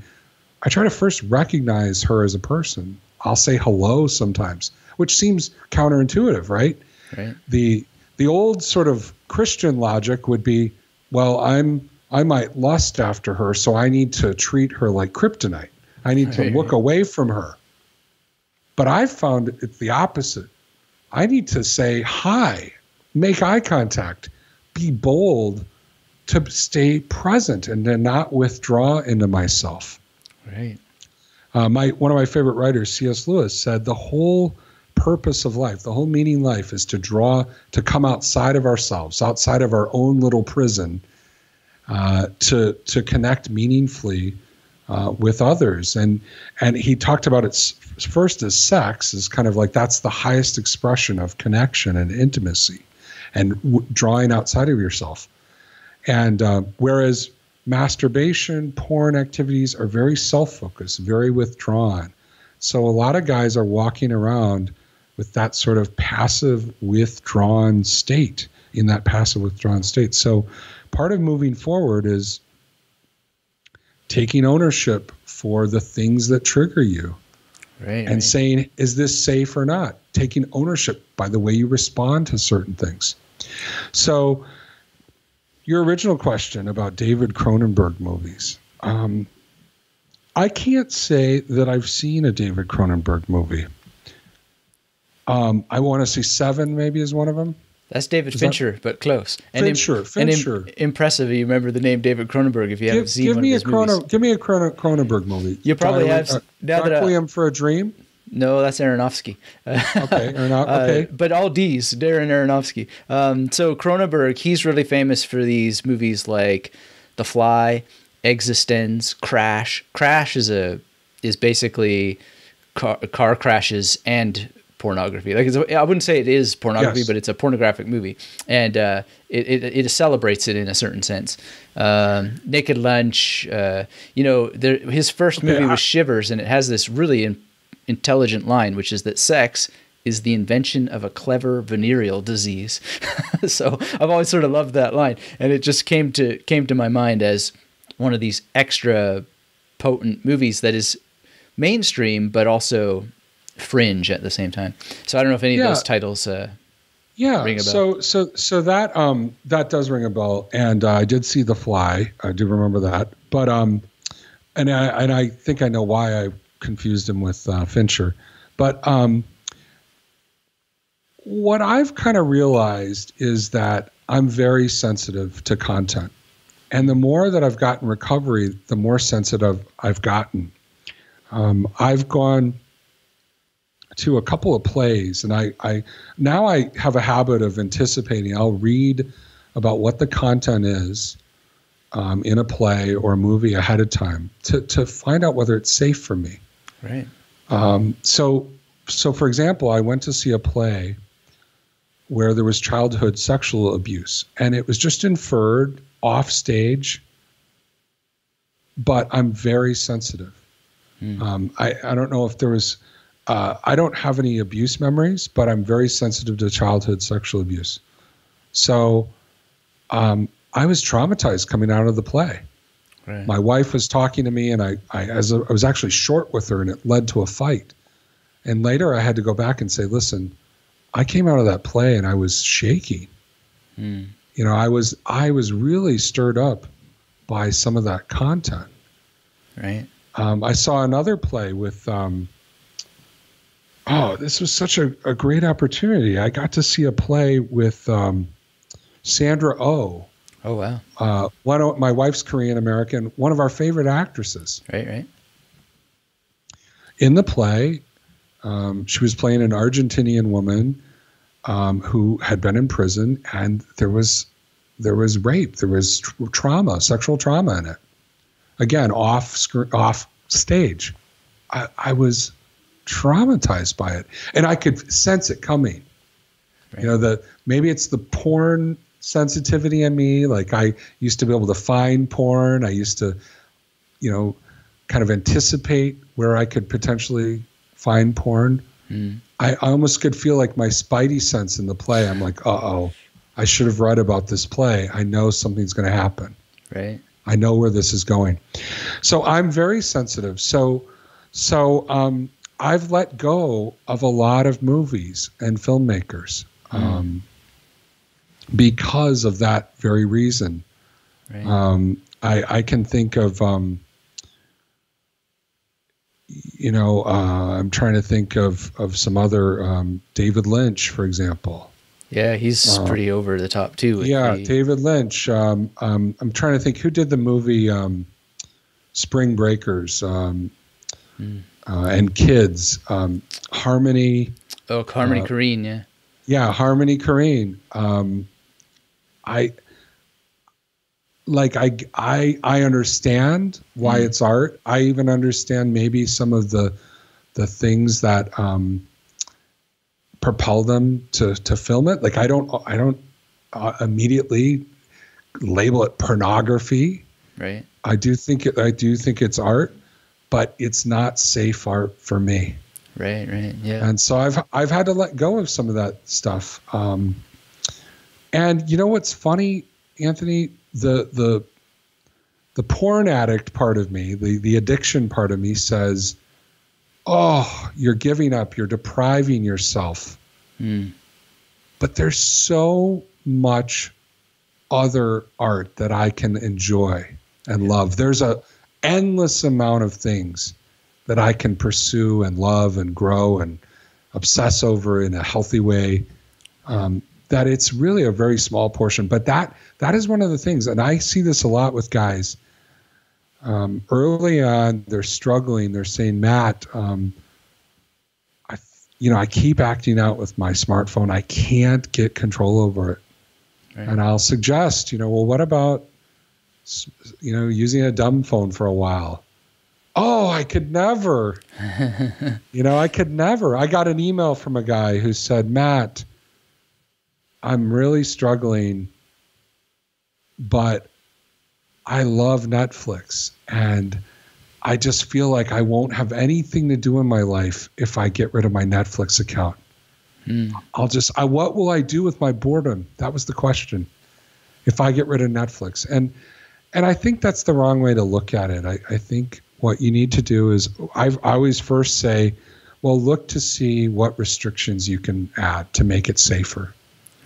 I try to first recognize her as a person. I'll say hello sometimes, which seems counterintuitive, right? Right. The the old sort of Christian logic would be, well, I'm I might lust after her, so I need to treat her like kryptonite. I need right. to look away from her. But I've found it's the opposite. I need to say hi, make eye contact, be bold, to stay present and to not withdraw into myself. Right. Uh, my one of my favorite writers, C S Lewis, said the whole purpose of life, the whole meaning of life, is to draw, to come outside of ourselves, outside of our own little prison, uh, to to connect meaningfully uh, with others. And and he talked about it first as sex, is kind of like that's the highest expression of connection and intimacy, and w drawing outside of yourself. And uh, whereas masturbation, porn activities are very self-focused, very withdrawn. So a lot of guys are walking around with that sort of passive withdrawn state, in that passive withdrawn state. So part of moving forward is taking ownership for the things that trigger you, right, and right. saying, is this safe or not? Taking ownership by the way you respond to certain things. So your original question about David Cronenberg movies. Um, I can't say that I've seen a David Cronenberg movie. Um, I want to see Seven, maybe, is one of them. That's David is Fincher, that? But close. And Fincher, imp Fincher. And imp impressive. You remember the name David Cronenberg if you give, haven't seen give one me of his a movies. Give me a Crono Cronenberg movie. You probably have. Uh, now that Requiem for a Dream? No, that's Aronofsky. Okay, Aronof okay. Uh, but all D's, Darren Aronofsky. Um, so Cronenberg, he's really famous for these movies like The Fly, Existence, Crash. Crash is a is basically car, car crashes and pornography. Like it's a, I wouldn't say it is pornography, yes. but it's a pornographic movie, and uh, it, it it celebrates it in a certain sense. Um, Naked Lunch, uh, you know, there, his first movie yeah. was Shivers, and it has this really in, intelligent line, which is that sex is the invention of a clever venereal disease. So I've always sort of loved that line, and it just came to came to my mind as one of these extra potent movies that is mainstream but also fringe at the same time. So I don't know if any yeah. of those titles uh yeah ring a bell. so so so that um that does ring a bell, and uh, I did see The Fly. I do remember that, but um and I and I think I know why I confused him with uh, Fincher. But um, what I've kind of realized is that I'm very sensitive to content. And the more that I've gotten recovery, the more sensitive I've gotten. Um, I've gone to a couple of plays, and I, I now I have a habit of anticipating. I'll read about what the content is um, in a play or a movie ahead of time to, to find out whether it's safe for me. Right. Um, so, so for example, I went to see a play where there was childhood sexual abuse, and it was just inferred off stage, but I'm very sensitive. Mm. Um, I, I don't know if there was, uh, I don't have any abuse memories, but I'm very sensitive to childhood sexual abuse. So, um, I was traumatized coming out of the play. Right. My wife was talking to me, and I, I, as a, I was actually short with her, and it led to a fight. And later I had to go back and say, listen, I came out of that play and I was shaking. Mm. You know, I was, I was really stirred up by some of that content. Right. Um, I saw another play with, um, oh, this was such a, a great opportunity. I got to see a play with um, Sandra Oh. Oh, wow. Uh, one of, my wife's Korean-American, one of our favorite actresses. Right, right. In the play, um, she was playing an Argentinian woman um, who had been in prison, and there was, there was rape. There was tr trauma, sexual trauma in it. Again, off, sc off stage. I, I was traumatized by it, and I could sense it coming. Right. You know, the, maybe it's the porn sensitivity in me. Like I used to be able to find porn. I used to, you know, kind of anticipate where I could potentially find porn. Mm. I, I almost could feel like my spidey sense in the play. I'm like, uh-oh, I should have read about this play. I know something's going to happen. Right. I know where this is going. So I'm very sensitive. So, so um, I've let go of a lot of movies and filmmakers mm. um, because of that very reason. Right. Um, I, I can think of, um, you know, uh, I'm trying to think of, of some other, um, David Lynch, for example. Yeah, he's uh, pretty over the top too. Yeah, the... David Lynch. Um, um, I'm trying to think who did the movie um, Spring Breakers um, mm. uh, and Kids. Um, Harmony. Oh, Harmony uh, Korine, yeah. Yeah, Harmony Korine. Um, I like. I I I understand why mm. it's art. I even understand maybe some of the the things that. Um, propel them to, to film it. Like I don't, I don't uh, immediately label it pornography. Right. I do think it, I do think it's art, but it's not safe art for me. Right. Right. Yeah. And so I've, I've had to let go of some of that stuff. Um, and you know, what's funny, Anthony, the, the, the porn addict part of me, the, the addiction part of me says, oh, you're giving up, you're depriving yourself. Mm. But there's so much other art that I can enjoy and yeah. love. There's a endless amount of things that I can pursue and love and grow and obsess over in a healthy way, um, that it's really a very small portion. But that that is one of the things, and I see this a lot with guys. Um, early on, they're struggling. They're saying, Matt, um, I, you know, I keep acting out with my smartphone. I can't get control over it. Right. And I'll suggest, you know, well, what about, you know, using a dumb phone for a while? Oh, I could never. you know, I could never. I got an email from a guy who said, Matt, I'm really struggling, but I love Netflix, and I just feel like I won't have anything to do in my life if I get rid of my Netflix account. Mm. I'll just, I, what will I do with my boredom? That was the question. If I get rid of Netflix. And, and I think that's the wrong way to look at it. I, I think what you need to do is I've, I always first say, well, look to see what restrictions you can add to make it safer.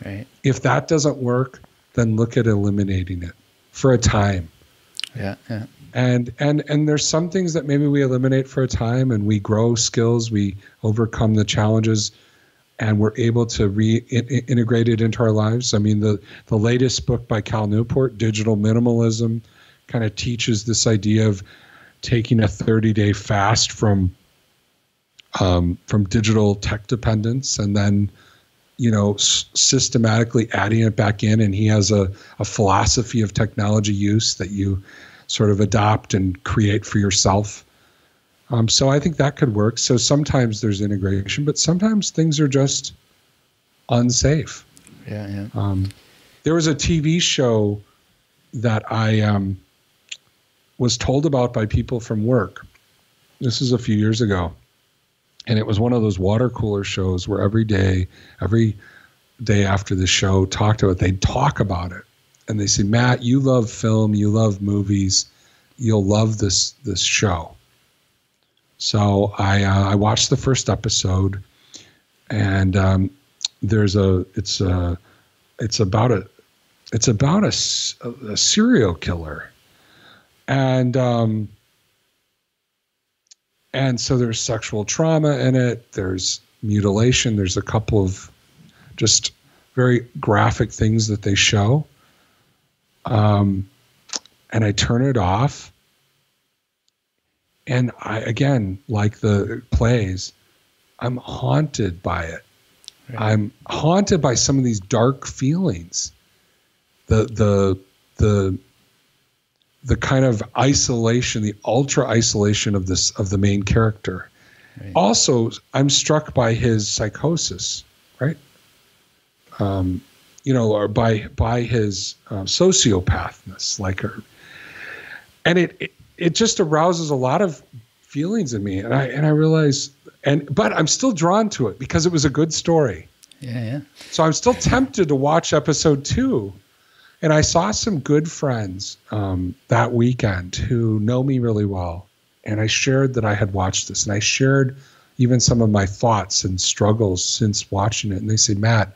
Right. If that doesn't work, then look at eliminating it. For a time. Yeah, yeah. And and and there's some things that maybe we eliminate for a time and we grow skills, we overcome the challenges, and we're able to reintegrate it into our lives. I mean, the the latest book by Cal Newport, Digital Minimalism, kind of teaches this idea of taking a thirty-day fast from um, from digital tech dependence, and then you know, s systematically adding it back in. And he has a, a philosophy of technology use that you sort of adopt and create for yourself. Um, so I think that could work. So sometimes there's integration, but sometimes things are just unsafe. Yeah, yeah. Um, there was a T V show that I um, was told about by people from work. This is a few years ago. And it was one of those water cooler shows where every day, every day after the show talked about it, they'd talk about it. And they say, Matt, you love film, you love movies, you'll love this this show. So I, uh, I watched the first episode, and um, there's a it's a it's about a it's about a, a serial killer, and. Um, And so there's sexual trauma in it. There's mutilation. There's a couple of just very graphic things that they show. Um, and I turn it off. And I, again, like the plays, I'm haunted by it. Right. I'm haunted by some of these dark feelings. The, the, the, the kind of isolation, the ultra isolation of this, of the main character. Right. Also, I'm struck by his psychosis, right? Um, you know, or by, by his uh, sociopathness, like her. And it, it, it just arouses a lot of feelings in me. And I, and I realize, and, but I'm still drawn to it because it was a good story. Yeah. yeah. So I'm still tempted to watch episode two. And I saw some good friends um, that weekend who know me really well. And I shared that I had watched this. And I shared, even some of my thoughts and struggles since watching it. And they say, Matt,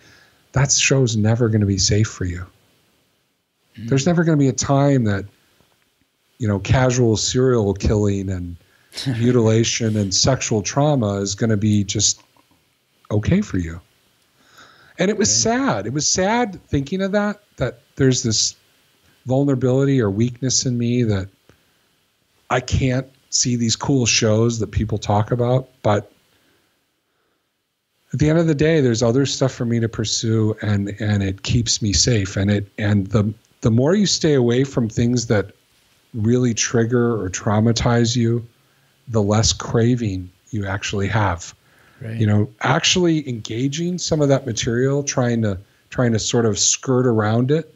that show's never going to be safe for you. Mm-hmm. There's never going to be a time that, you know, casual serial killing and mutilation and sexual trauma is going to be just okay for you. And it was okay. sad. It was sad thinking of that, that there's this vulnerability or weakness in me that I can't see these cool shows that people talk about. But at the end of the day, there's other stuff for me to pursue, and and it keeps me safe. And it and the the more you stay away from things that really trigger or traumatize you, the less craving you actually have. Right. You know, actually engaging some of that material, trying to trying to sort of skirt around it,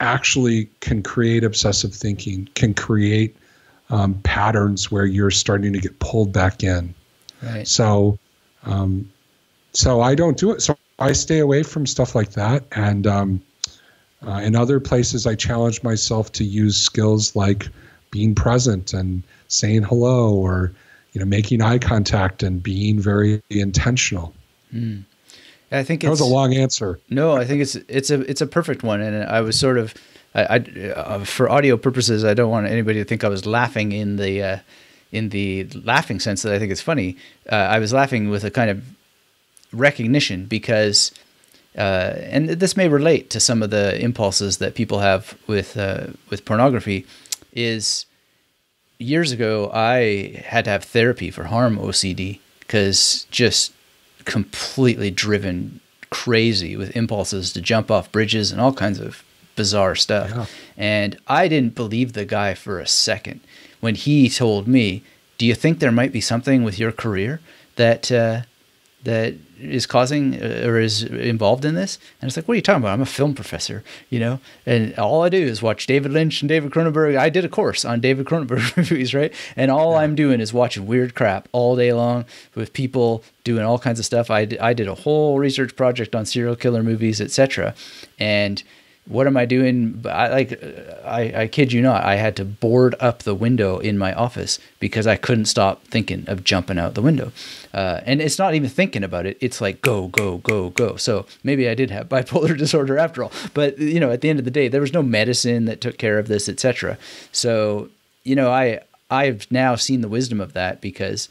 actually can create obsessive thinking, can create um, patterns where you're starting to get pulled back in. Right. So, um, so I don't do it. So I stay away from stuff like that. And um, uh, in other places, I challenge myself to use skills like being present and saying hello, or you know, making eye contact and being very intentional. Mm. I think that was a long answer. No, I think it's it's a it's a perfect one. And I was sort of, I, I uh, for audio purposes, I don't want anybody to think I was laughing in the uh, in the laughing sense that I think it's funny. Uh, I was laughing with a kind of recognition because, uh, and this may relate to some of the impulses that people have with uh, with pornography. Is years ago I had to have therapy for harm O C D because just completely driven crazy with impulses to jump off bridges and all kinds of bizarre stuff. Yeah. And I didn't believe the guy for a second when he told me, do you think there might be something with your career that uh, that is causing or is involved in this? And it's like, what are you talking about? I'm a film professor, you know, and all I do is watch David Lynch and David Cronenberg. I did a course on David Cronenberg movies, right? And all yeah. I'm doing is watching weird crap all day long with people doing all kinds of stuff. I, I did a whole research project on serial killer movies, et cetera. And what am I doing? I, like, I, I kid you not, I had to board up the window in my office because I couldn't stop thinking of jumping out the window. Uh, and it's not even thinking about it. It's like, go, go, go, go. So maybe I did have bipolar disorder after all. But, you know, at the end of the day, there was no medicine that took care of this, et cetera. So, you know, I, I've now seen the wisdom of that because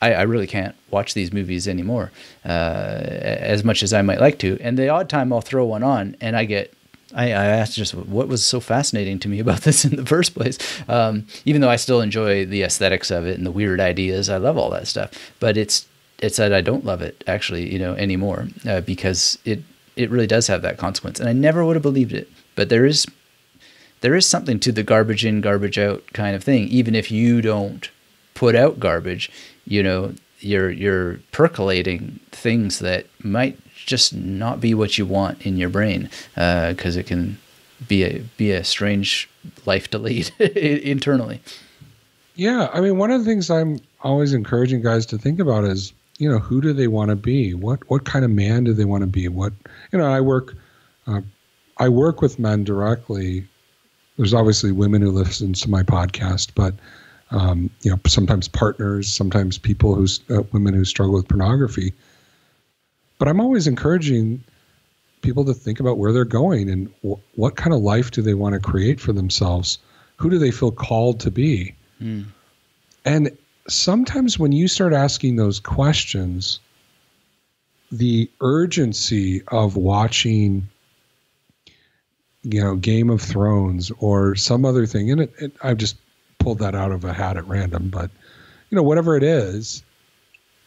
I, I really can't watch these movies anymore uh, as much as I might like to. And the odd time I'll throw one on and I get, I, I asked just what was so fascinating to me about this in the first place, um, even though I still enjoy the aesthetics of it and the weird ideas. I love all that stuff, but it's it's that I don't love it actually, you know, anymore uh, because it it really does have that consequence, and I never would have believed it. But there is there is something to the garbage in, garbage out kind of thing. Even if you don't put out garbage, you know, you're you're percolating things that might just not be what you want in your brain, because uh, it can be a be a strange life to lead internally. Yeah, I mean, one of the things I'm always encouraging guys to think about is, you know, who do they want to be? What what kind of man do they want to be? What you know, I work, uh, I work with men directly. There's obviously women who listen to my podcast, but um, you know, sometimes partners, sometimes people who uh, women who struggle with pornography. But I'm always encouraging people to think about where they're going and w what kind of life do they want to create for themselves? Who do they feel called to be? Mm. And sometimes when you start asking those questions, the urgency of watching, you know, Game of Thrones or some other thing, and it, it, I've just pulled that out of a hat at random, but, you know, whatever it is,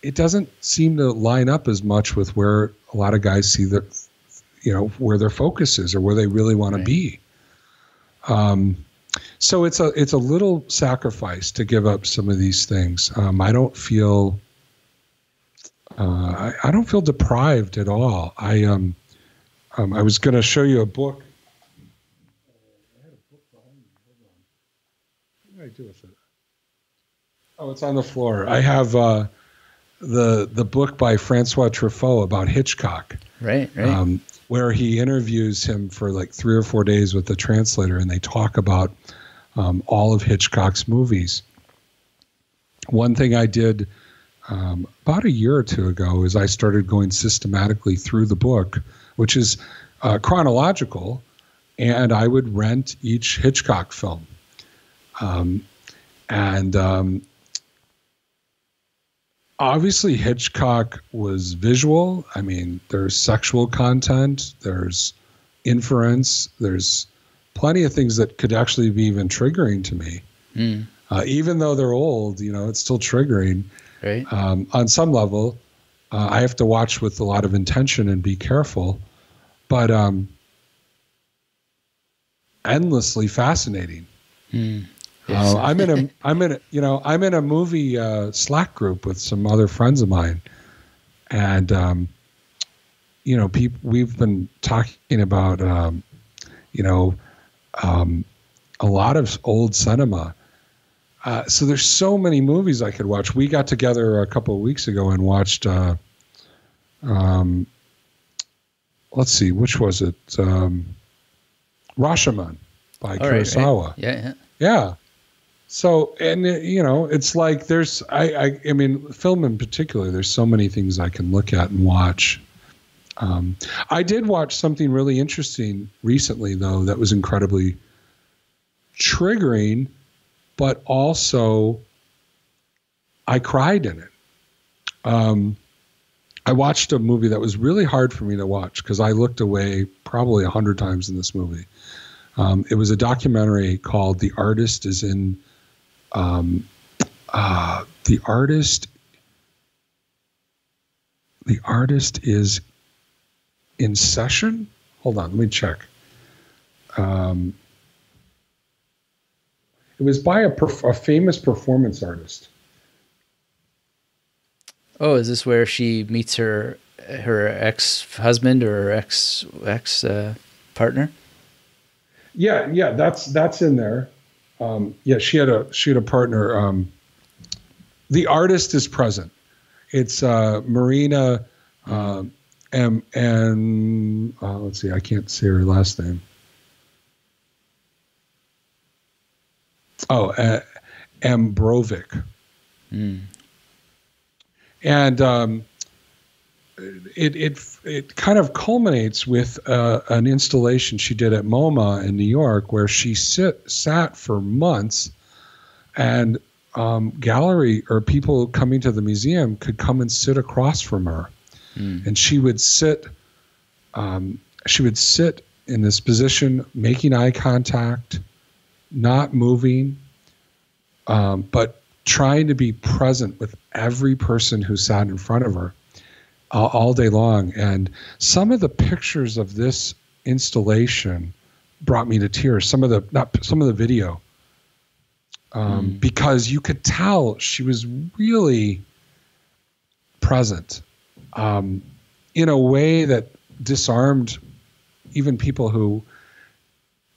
it doesn't seem to line up as much with where a lot of guys see their, you know, where their focus is or where they really want right. to be. Um, so it's a, it's a little sacrifice to give up some of these things. Um, I don't feel, uh, I, I don't feel deprived at all. I, um, um I was going to show you a book. I had a book behind me. Hold on. What did I do with it? Oh, it's on the floor. I have, uh, the the book by Francois Truffaut about Hitchcock, right, right. Um, where he interviews him for like three or four days with the translator, and they talk about um, all of Hitchcock's movies. One thing I did um, about a year or two ago as I started going systematically through the book, which is uh, chronological, and I would rent each Hitchcock film. Um, and um, obviously Hitchcock was visual. I mean, there's sexual content, there's inference, there's plenty of things that could actually be even triggering to me. Mm. Uh, even though they're old, you know, it's still triggering. Right. Um, on some level, uh, I have to watch with a lot of intention and be careful, but um, endlessly fascinating. Mm. Yes. Uh, I'm in a, I'm in a, you know, I'm in a movie uh, Slack group with some other friends of mine, and um, you know, people, we've been talking about, um, you know, um, a lot of old cinema. Uh, so there's so many movies I could watch. We got together a couple of weeks ago and watched, uh, um, let's see, which was it? Um, Rashomon by All Kurosawa. Right, right. Yeah, yeah. Yeah. So, and you know, it's like there's, I, I, I mean, film in particular, there's so many things I can look at and watch. Um, I did watch something really interesting recently, though, that was incredibly triggering, but also I cried in it. Um, I watched a movie that was really hard for me to watch because I looked away probably a hundred times in this movie. Um, it was a documentary called "The Artist is in," um, uh, "The Artist," "The Artist is in Session." Hold on, let me check. Um, it was by a, perf a famous performance artist. Oh, is this where she meets her her ex-husband or her ex ex uh, partner? Yeah, yeah, that's that's in there. Um, yeah, she had a she had a partner. Um, The Artist is Present. It's uh, Marina, uh, M and uh, let's see, I can't say her last name. Oh, uh, Abramović. Mm. And um, it it it kind of culminates with uh, an installation she did at MoMA in New York, where she sit, sat for months, and um, gallery or people coming to the museum could come and sit across from her, mm. and she would sit. Um, she would sit in this position, making eye contact, not moving, um, but trying to be present with every person who sat in front of her. Uh, all day long. And some of the pictures of this installation brought me to tears. Some of the, not some of the video, um, mm. because you could tell she was really present, um, in a way that disarmed even people who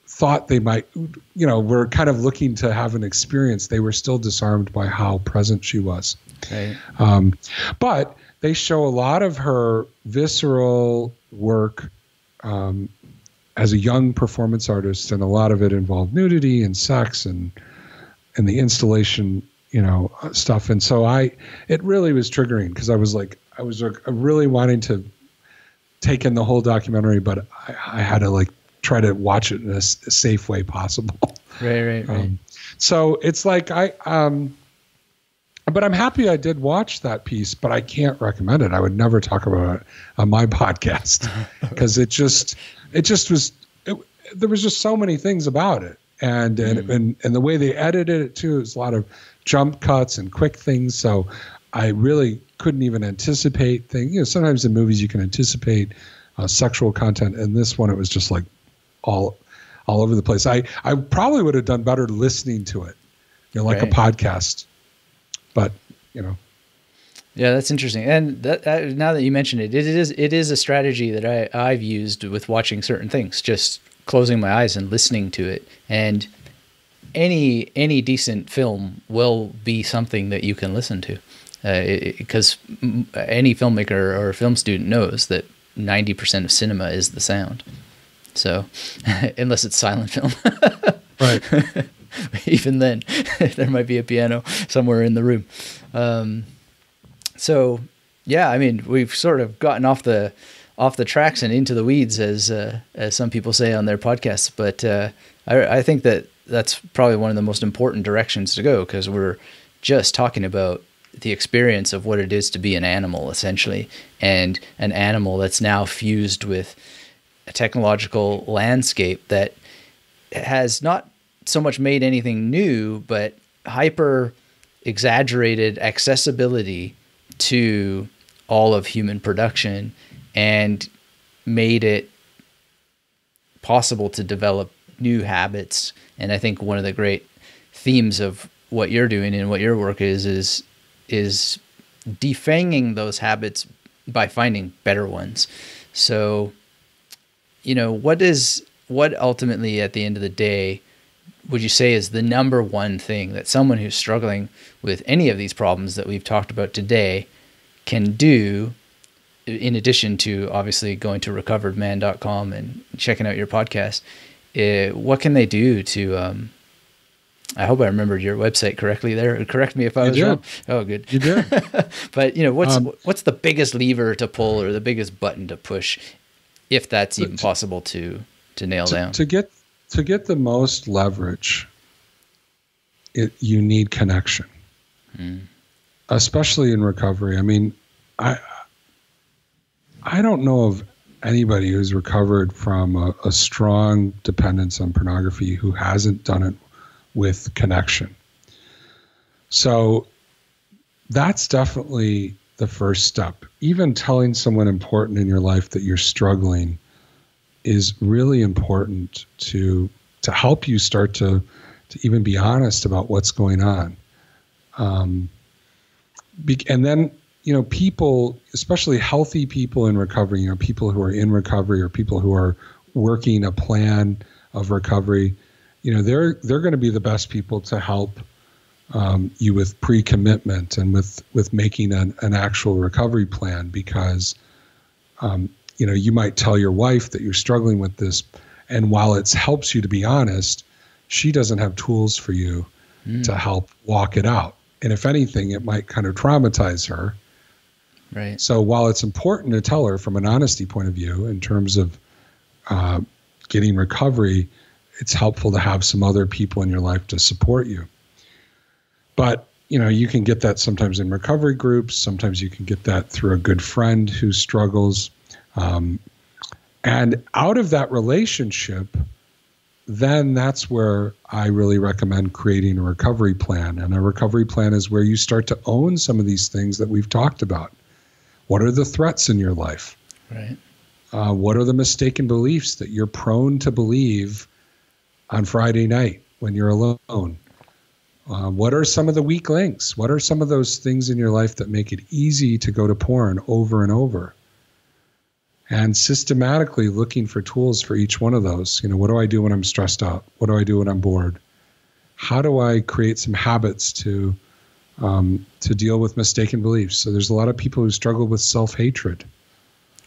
thought they might, you know, were kind of looking to have an experience. They were still disarmed by how present she was. Okay. Um, but they show a lot of her visceral work um, as a young performance artist, and a lot of it involved nudity and sex and and the installation, you know, stuff. And so I, it really was triggering because I was like, I was like, really wanting to take in the whole documentary, but I, I had to like try to watch it in a, a safe way possible. Right, right, right. Um, so it's like I. Um, But I'm happy I did watch that piece, but I can't recommend it. I would never talk about it on my podcast because it just, it just was, it, there was just so many things about it. And, and, mm. and, and the way they edited it too, it was a lot of jump cuts and quick things. So I really couldn't even anticipate things. You know, sometimes in movies you can anticipate uh, sexual content. And this one, it was just like all, all over the place. I, I probably would have done better listening to it, you know, like right. a podcast. But you know, yeah, that's interesting. And that, that now that you mentioned it, it, it is it is a strategy that I I've used with watching certain things, just closing my eyes and listening to it. And any any decent film will be something that you can listen to, because uh, any filmmaker or film student knows that ninety percent of cinema is the sound. So unless it's silent film, right. Even then, there might be a piano somewhere in the room. Um, So yeah, I mean, we've sort of gotten off the off the tracks and into the weeds, as uh, as some people say on their podcasts. But uh, I, I think that that's probably one of the most important directions to go, because we're just talking about the experience of what it is to be an animal, essentially, and an animal that's now fused with a technological landscape that has not so much made anything new, but hyper exaggerated accessibility to all of human production, and made it possible to develop new habits. And I think one of the great themes of what you're doing and what your work is, is, is defanging those habits by finding better ones. So, you know, what is, what ultimately at the end of the day would you say is the number one thing that someone who's struggling with any of these problems that we've talked about today can do, in addition to obviously going to recovered man dot com and checking out your podcast? Uh, what can they do to, um, I hope I remembered your website correctly there. Correct me if I was wrong. Oh, good. You did. But you know, what's, um, what's the biggest lever to pull, or the biggest button to push, if that's even to, possible to, to nail to, down? To get, To get the most leverage, it, you need connection, mm. especially in recovery. I mean, I I don't know of anybody who's recovered from a, a strong dependence on pornography who hasn't done it with connection. So that's definitely the first step. Even telling someone important in your life that you're struggling is really important to to help you start to to even be honest about what's going on. Um, be, and then, you know, people, especially healthy people in recovery, you know, people who are in recovery or people who are working a plan of recovery, you know, they're they're going to be the best people to help um, you with pre-commitment and with with making an, an actual recovery plan, because um, you know, you might tell your wife that you're struggling with this, and while it helps you to be honest, she doesn't have tools for you mm. to help walk it out. And if anything, it might kind of traumatize her. Right. So while it's important to tell her from an honesty point of view in terms of uh, getting recovery, it's helpful to have some other people in your life to support you. But you know, you can get that sometimes in recovery groups. Sometimes you can get that through a good friend who struggles. Um, and out of that relationship, then that's where I really recommend creating a recovery plan. And a recovery plan is where you start to own some of these things that we've talked about. What are the threats in your life? Right. Uh, what are the mistaken beliefs that you're prone to believe on Friday night when you're alone? Uh, what are some of the weak links? What are some of those things in your life that make it easy to go to porn over and over? And systematically looking for tools for each one of those. You know, what do I do when I'm stressed out? What do I do when I'm bored? How do I create some habits to um, to deal with mistaken beliefs? So there's a lot of people who struggle with self-hatred.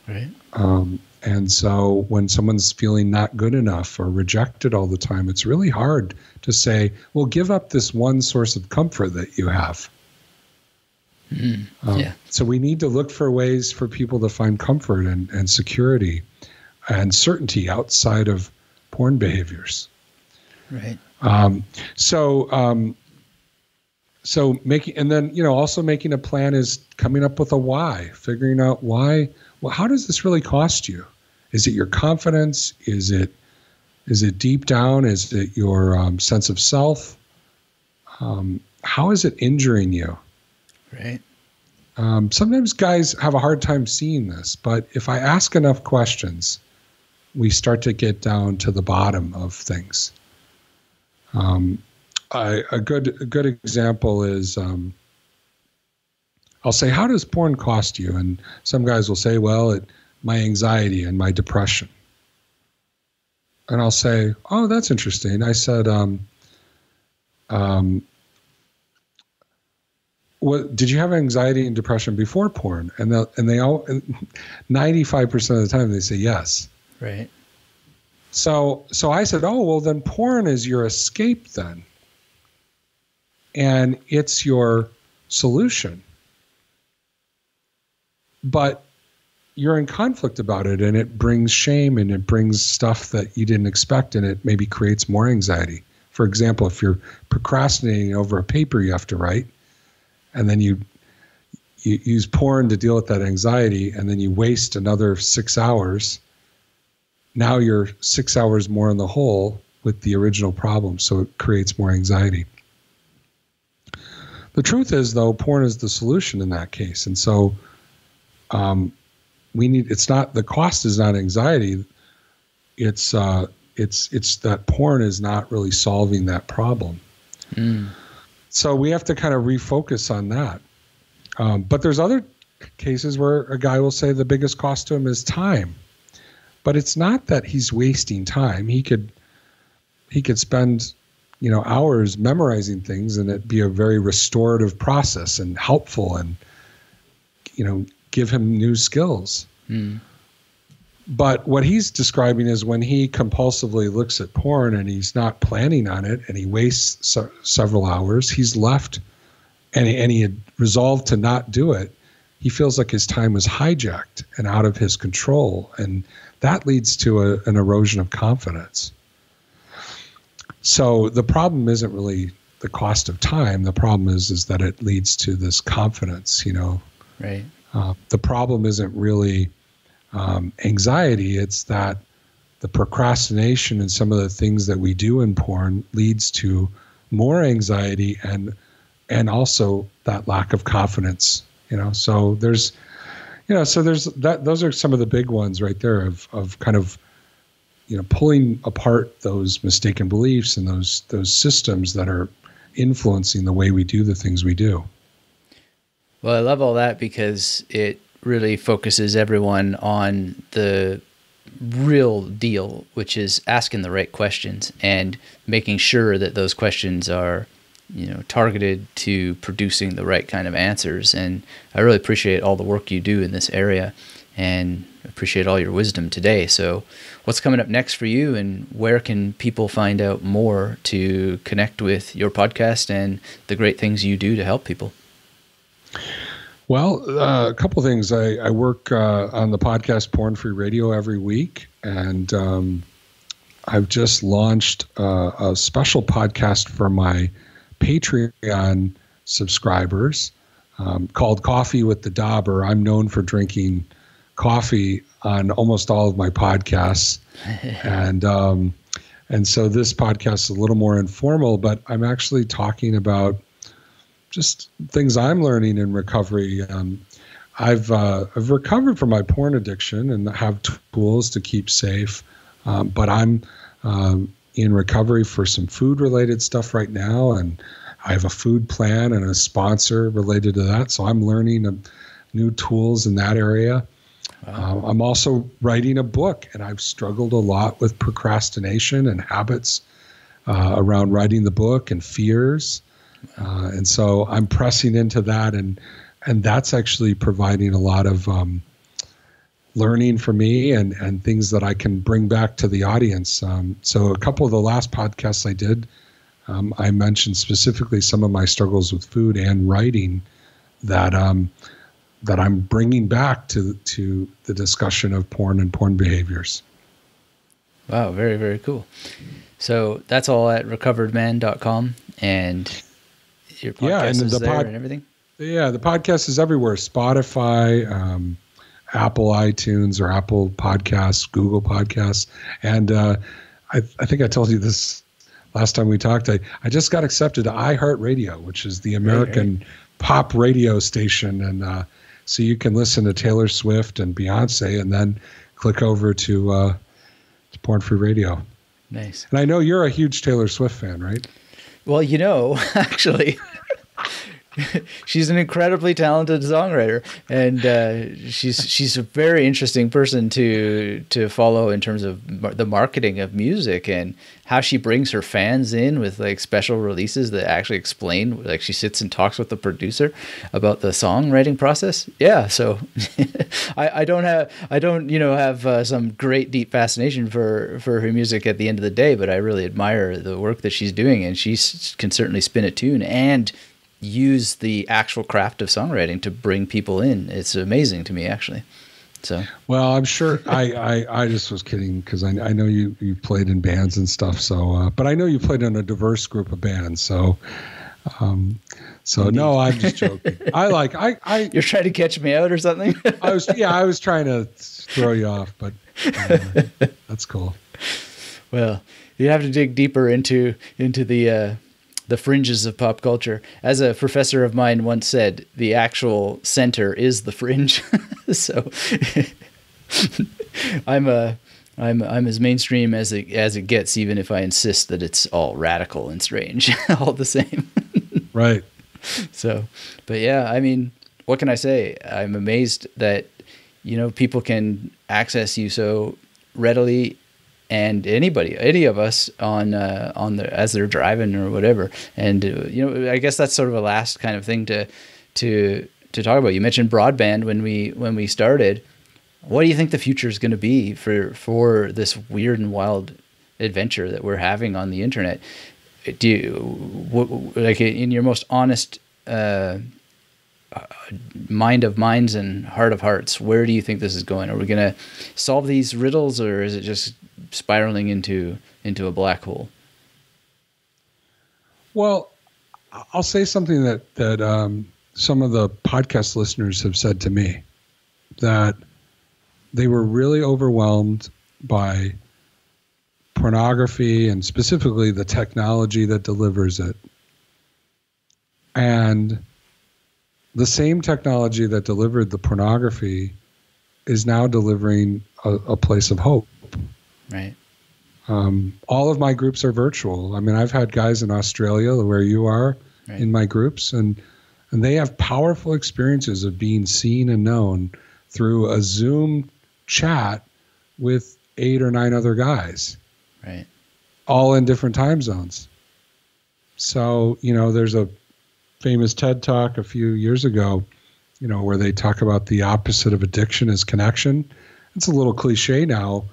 Right. Um, and so when someone's feeling not good enough or rejected all the time, it's really hard to say, well, give up this one source of comfort that you have. Mm, yeah. um, so we need to look for ways for people to find comfort and, and security and certainty outside of porn behaviors. Right. Um, so, um, so making, and then, you know, also making a plan is coming up with a why, figuring out why, well, how does this really cost you? Is it your confidence? Is it, is it deep down? Is it your um, sense of self? Um, how is it injuring you? Right. Um, sometimes guys have a hard time seeing this, but if I ask enough questions, we start to get down to the bottom of things. Um, I, a good a good example is um, I'll say, "How does porn cost you?" And some guys will say, "Well, it, my anxiety and my depression." And I'll say, "Oh, that's interesting." I said, um, um, What, did you have anxiety and depression before porn? And the, and they all, ninety-five percent of the time they say yes. Right. So so I said, oh, well, then porn is your escape then. And it's your solution. but you're in conflict about it, and it brings shame, and it brings stuff that you didn't expect, and it maybe creates more anxiety. For example, if you're procrastinating over a paper you have to write, and then you you use porn to deal with that anxiety, and then you waste another six hours, now you're six hours more in the hole with the original problem, so it creates more anxiety. The truth is, though, porn is the solution in that case, and so um, we need. It's not the cost is not anxiety. It's uh, it's it's that porn is not really solving that problem. Mm. So we have to kind of refocus on that. Um, but there's other cases where a guy will say the biggest cost to him is time, but it's not that he's wasting time. He could he could spend, you know, hours memorizing things, and it'd be a very restorative process and helpful, and, you know, give him new skills. Mm. But what he's describing is when he compulsively looks at porn and he's not planning on it, and he wastes se- several hours, he's left, and, and he had resolved to not do it. He feels like his time was hijacked and out of his control, and that leads to a, an erosion of confidence. So the problem isn't really the cost of time. The problem is is that it leads to this confidence, you know. Right. Uh, the problem isn't really um, anxiety. It's that the procrastination and some of the things that we do in porn leads to more anxiety and and also that lack of confidence, you know. So there's, you know, so there's that. Those are some of the big ones right there of of kind of, you know, pulling apart those mistaken beliefs and those those systems that are influencing the way we do the things we do. Well, I love all that because it really focuses everyone on the real deal, which is asking the right questions and making sure that those questions are, you know, targeted to producing the right kind of answers. And I really appreciate all the work you do in this area, and appreciate all your wisdom today. So what's coming up next for you, and where can people find out more to connect with your podcast and the great things you do to help people? Well, uh, a couple of things. I, I work uh, on the podcast Porn Free Radio every week, and um, I've just launched uh, a special podcast for my Patreon subscribers um, called Coffee with the Dobber. I'm known for drinking coffee on almost all of my podcasts. And, um, and so this podcast is a little more informal, but I'm actually talking about just things I'm learning in recovery. Um, I've, uh, I've recovered from my porn addiction and have tools to keep safe. Um, but I'm, um, in recovery for some food related stuff right now. And I have a food plan and a sponsor related to that. So I'm learning uh, new tools in that area. Wow. Uh, I'm also writing a book, and I've struggled a lot with procrastination and habits uh, around writing the book and fears. Uh, and so I'm pressing into that, and and that's actually providing a lot of um, learning for me, and, and things that I can bring back to the audience. Um, so a couple of the last podcasts I did, um, I mentioned specifically some of my struggles with food and writing that um, – that I'm bringing back to to the discussion of porn and porn behaviors. Wow, very, very cool. So that's all at recovered man dot com, and your podcast yeah, and is the there pod- and everything? Yeah, the podcast is everywhere. Spotify, um, Apple iTunes or Apple Podcasts, Google Podcasts. And uh, I, I think I told you this last time we talked. I, I just got accepted to iHeartRadio, which is the American right, right. pop radio station. And uh, so you can listen to Taylor Swift and Beyonce, and then click over to, uh, to Porn Free Radio. Nice. And I know you're a huge Taylor Swift fan, right? Well, you know, actually, she's an incredibly talented songwriter, and uh, she's she's a very interesting person to to follow in terms of mar- the marketing of music and how she brings her fans in with like special releases that actually explain, like she sits and talks with the producer about the songwriting process. Yeah, so I, I don't have I don't you know have uh, some great deep fascination for for her music at the end of the day, but I really admire the work that she's doing, and she can certainly spin a tune and use the actual craft of songwriting to bring people in. It's amazing to me, actually. So well, I'm sure I, I, I just was kidding, because I, I know you, you played in bands and stuff. So, uh, but I know you played in a diverse group of bands. So, um, so Indeed. No, I'm just joking. I like I, I you're trying to catch me out or something. I was yeah, I was trying to throw you off, but uh, that's cool. Well, you have to dig deeper into into the. Uh, the fringes of pop culture. As a professor of mine once said, the actual center is the fringe. So I'm a, I'm, I'm as mainstream as it, as it gets, even if I insist that it's all radical and strange, all the same. Right. So, but yeah, I mean, what can I say? I'm amazed that, you know, people can access you so readily, and anybody, any of us on, uh, on the, as they're driving or whatever. And, uh, you know, I guess that's sort of a last kind of thing to, to, to talk about. You mentioned broadband when we, when we started. What do you think the future is going to be for, for this weird and wild adventure that we're having on the internet? Do you, what, like in your most honest, uh, mind of minds and heart of hearts, where do you think this is going? Are we going to solve these riddles, or is it just spiraling into into a black hole? Well, I'll say something that that um, some of the podcast listeners have said to me, that they were really overwhelmed by pornography and specifically the technology that delivers it. And the same technology that delivered the pornography is now delivering a, a place of hope. Right. Um, all of my groups are virtual. I mean, I've had guys in Australia, where you are, right, in my groups, and and they have powerful experiences of being seen and known through a Zoom chat with eight or nine other guys. Right. All in different time zones. So, you know, there's a famous TED Talk a few years ago, you know, where they talk about the opposite of addiction is connection. It's a little cliche now,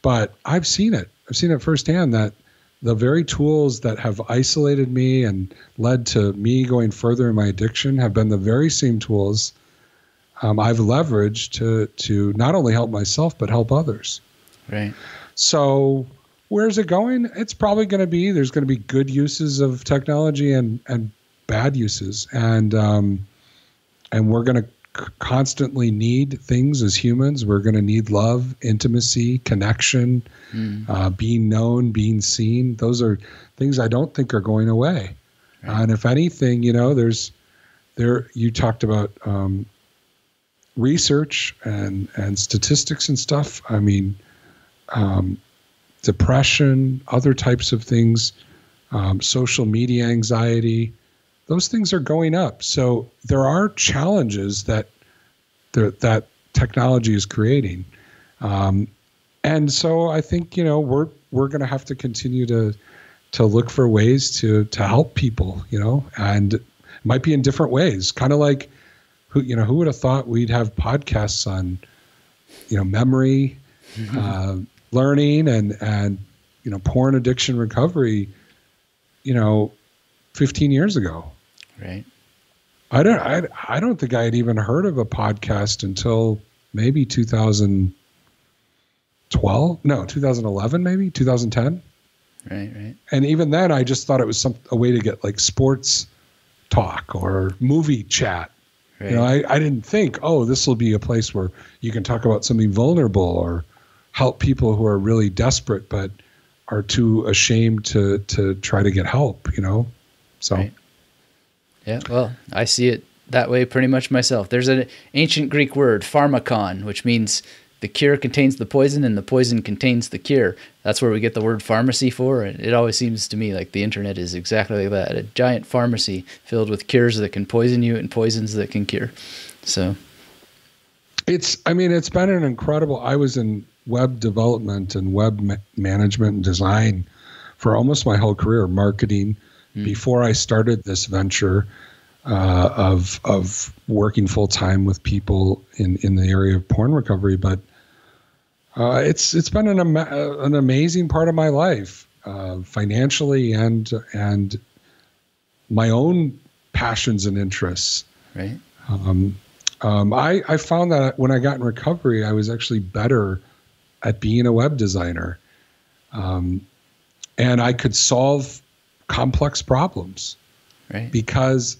but I've seen it. I've seen it firsthand, that the very tools that have isolated me and led to me going further in my addiction have been the very same tools um, I've leveraged to to not only help myself, but help others. Right. So where's it going? It's probably going to be, there's going to be good uses of technology and, and bad uses. And, um, and we're going to constantly need things as humans. We're going to need love, intimacy, connection, mm. uh, being known, being seen. Those are things I don't think are going away. Right. Uh, and if anything, you know, there's there. You talked about um, research and and statistics and stuff. I mean, um, depression, other types of things, um, social media anxiety. Those things are going up. So there are challenges that that technology is creating. Um, and so I think, you know, we're we're going to have to continue to to look for ways to to help people, you know, and it might be in different ways. Kind of like, who you know, who would have thought we'd have podcasts on, you know, memory, mm-hmm. uh, learning, and and you know, porn addiction recovery, you know, fifteen years ago. Right. I don't. I, I don't think I had even heard of a podcast until maybe two thousand twelve. No, two thousand eleven, maybe two thousand ten. Right, right. And even then, I just thought it was some a way to get like sports talk or movie chat. Right. You know, I I didn't think, oh, this will be a place where you can talk about something vulnerable or help people who are really desperate but are too ashamed to to try to get help. You know. So. Right. Yeah, well, I see it that way pretty much myself. There's an ancient Greek word, pharmakon, which means the cure contains the poison and the poison contains the cure. That's where we get the word pharmacy for. And it always seems to me like the internet is exactly like that, a giant pharmacy filled with cures that can poison you and poisons that can cure. So it's, I mean, it's been an incredible, I was in web development and web ma management and design for almost my whole career, marketing. Before I started this venture uh, of of working full time with people in in the area of porn recovery, but uh, it's it's been an ama an amazing part of my life, uh, financially and and my own passions and interests. Right. Um, um, I, I found that when I got in recovery, I was actually better at being a web designer. Um, and I could solve complex problems. Right. Because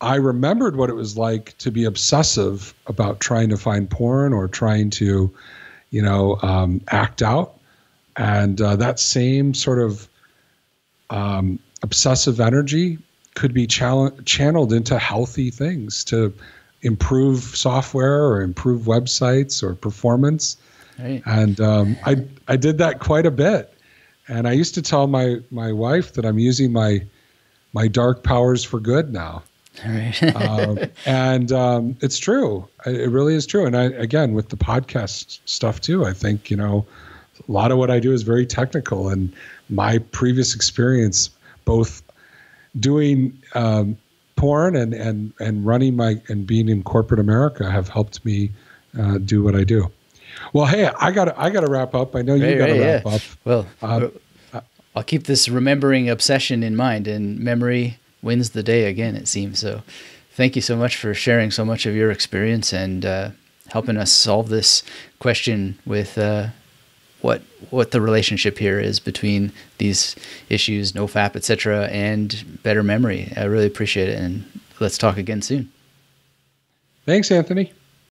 I remembered what it was like to be obsessive about trying to find porn or trying to, you know, um, act out. And uh, that same sort of um, obsessive energy could be chall- channeled into healthy things to improve software or improve websites or performance. Right. And um, I I did that quite a bit. And I used to tell my my wife that I'm using my my dark powers for good now. Right. um, and um, it's true. It really is true. And I, again, with the podcast stuff too, I think, you know, a lot of what I do is very technical. And my previous experience, both doing um, porn and, and, and running my and being in corporate America, have helped me uh, do what I do. Well, hey, I gotta I gotta wrap up. I know right, you gotta right, wrap yeah. up. Well, um, I'll keep this remembering obsession in mind, and memory wins the day again, it seems. So thank you so much for sharing so much of your experience and uh, helping us solve this question with uh, what what the relationship here is between these issues, NoFap, et cetera, and better memory. I really appreciate it, and let's talk again soon. Thanks, Anthony.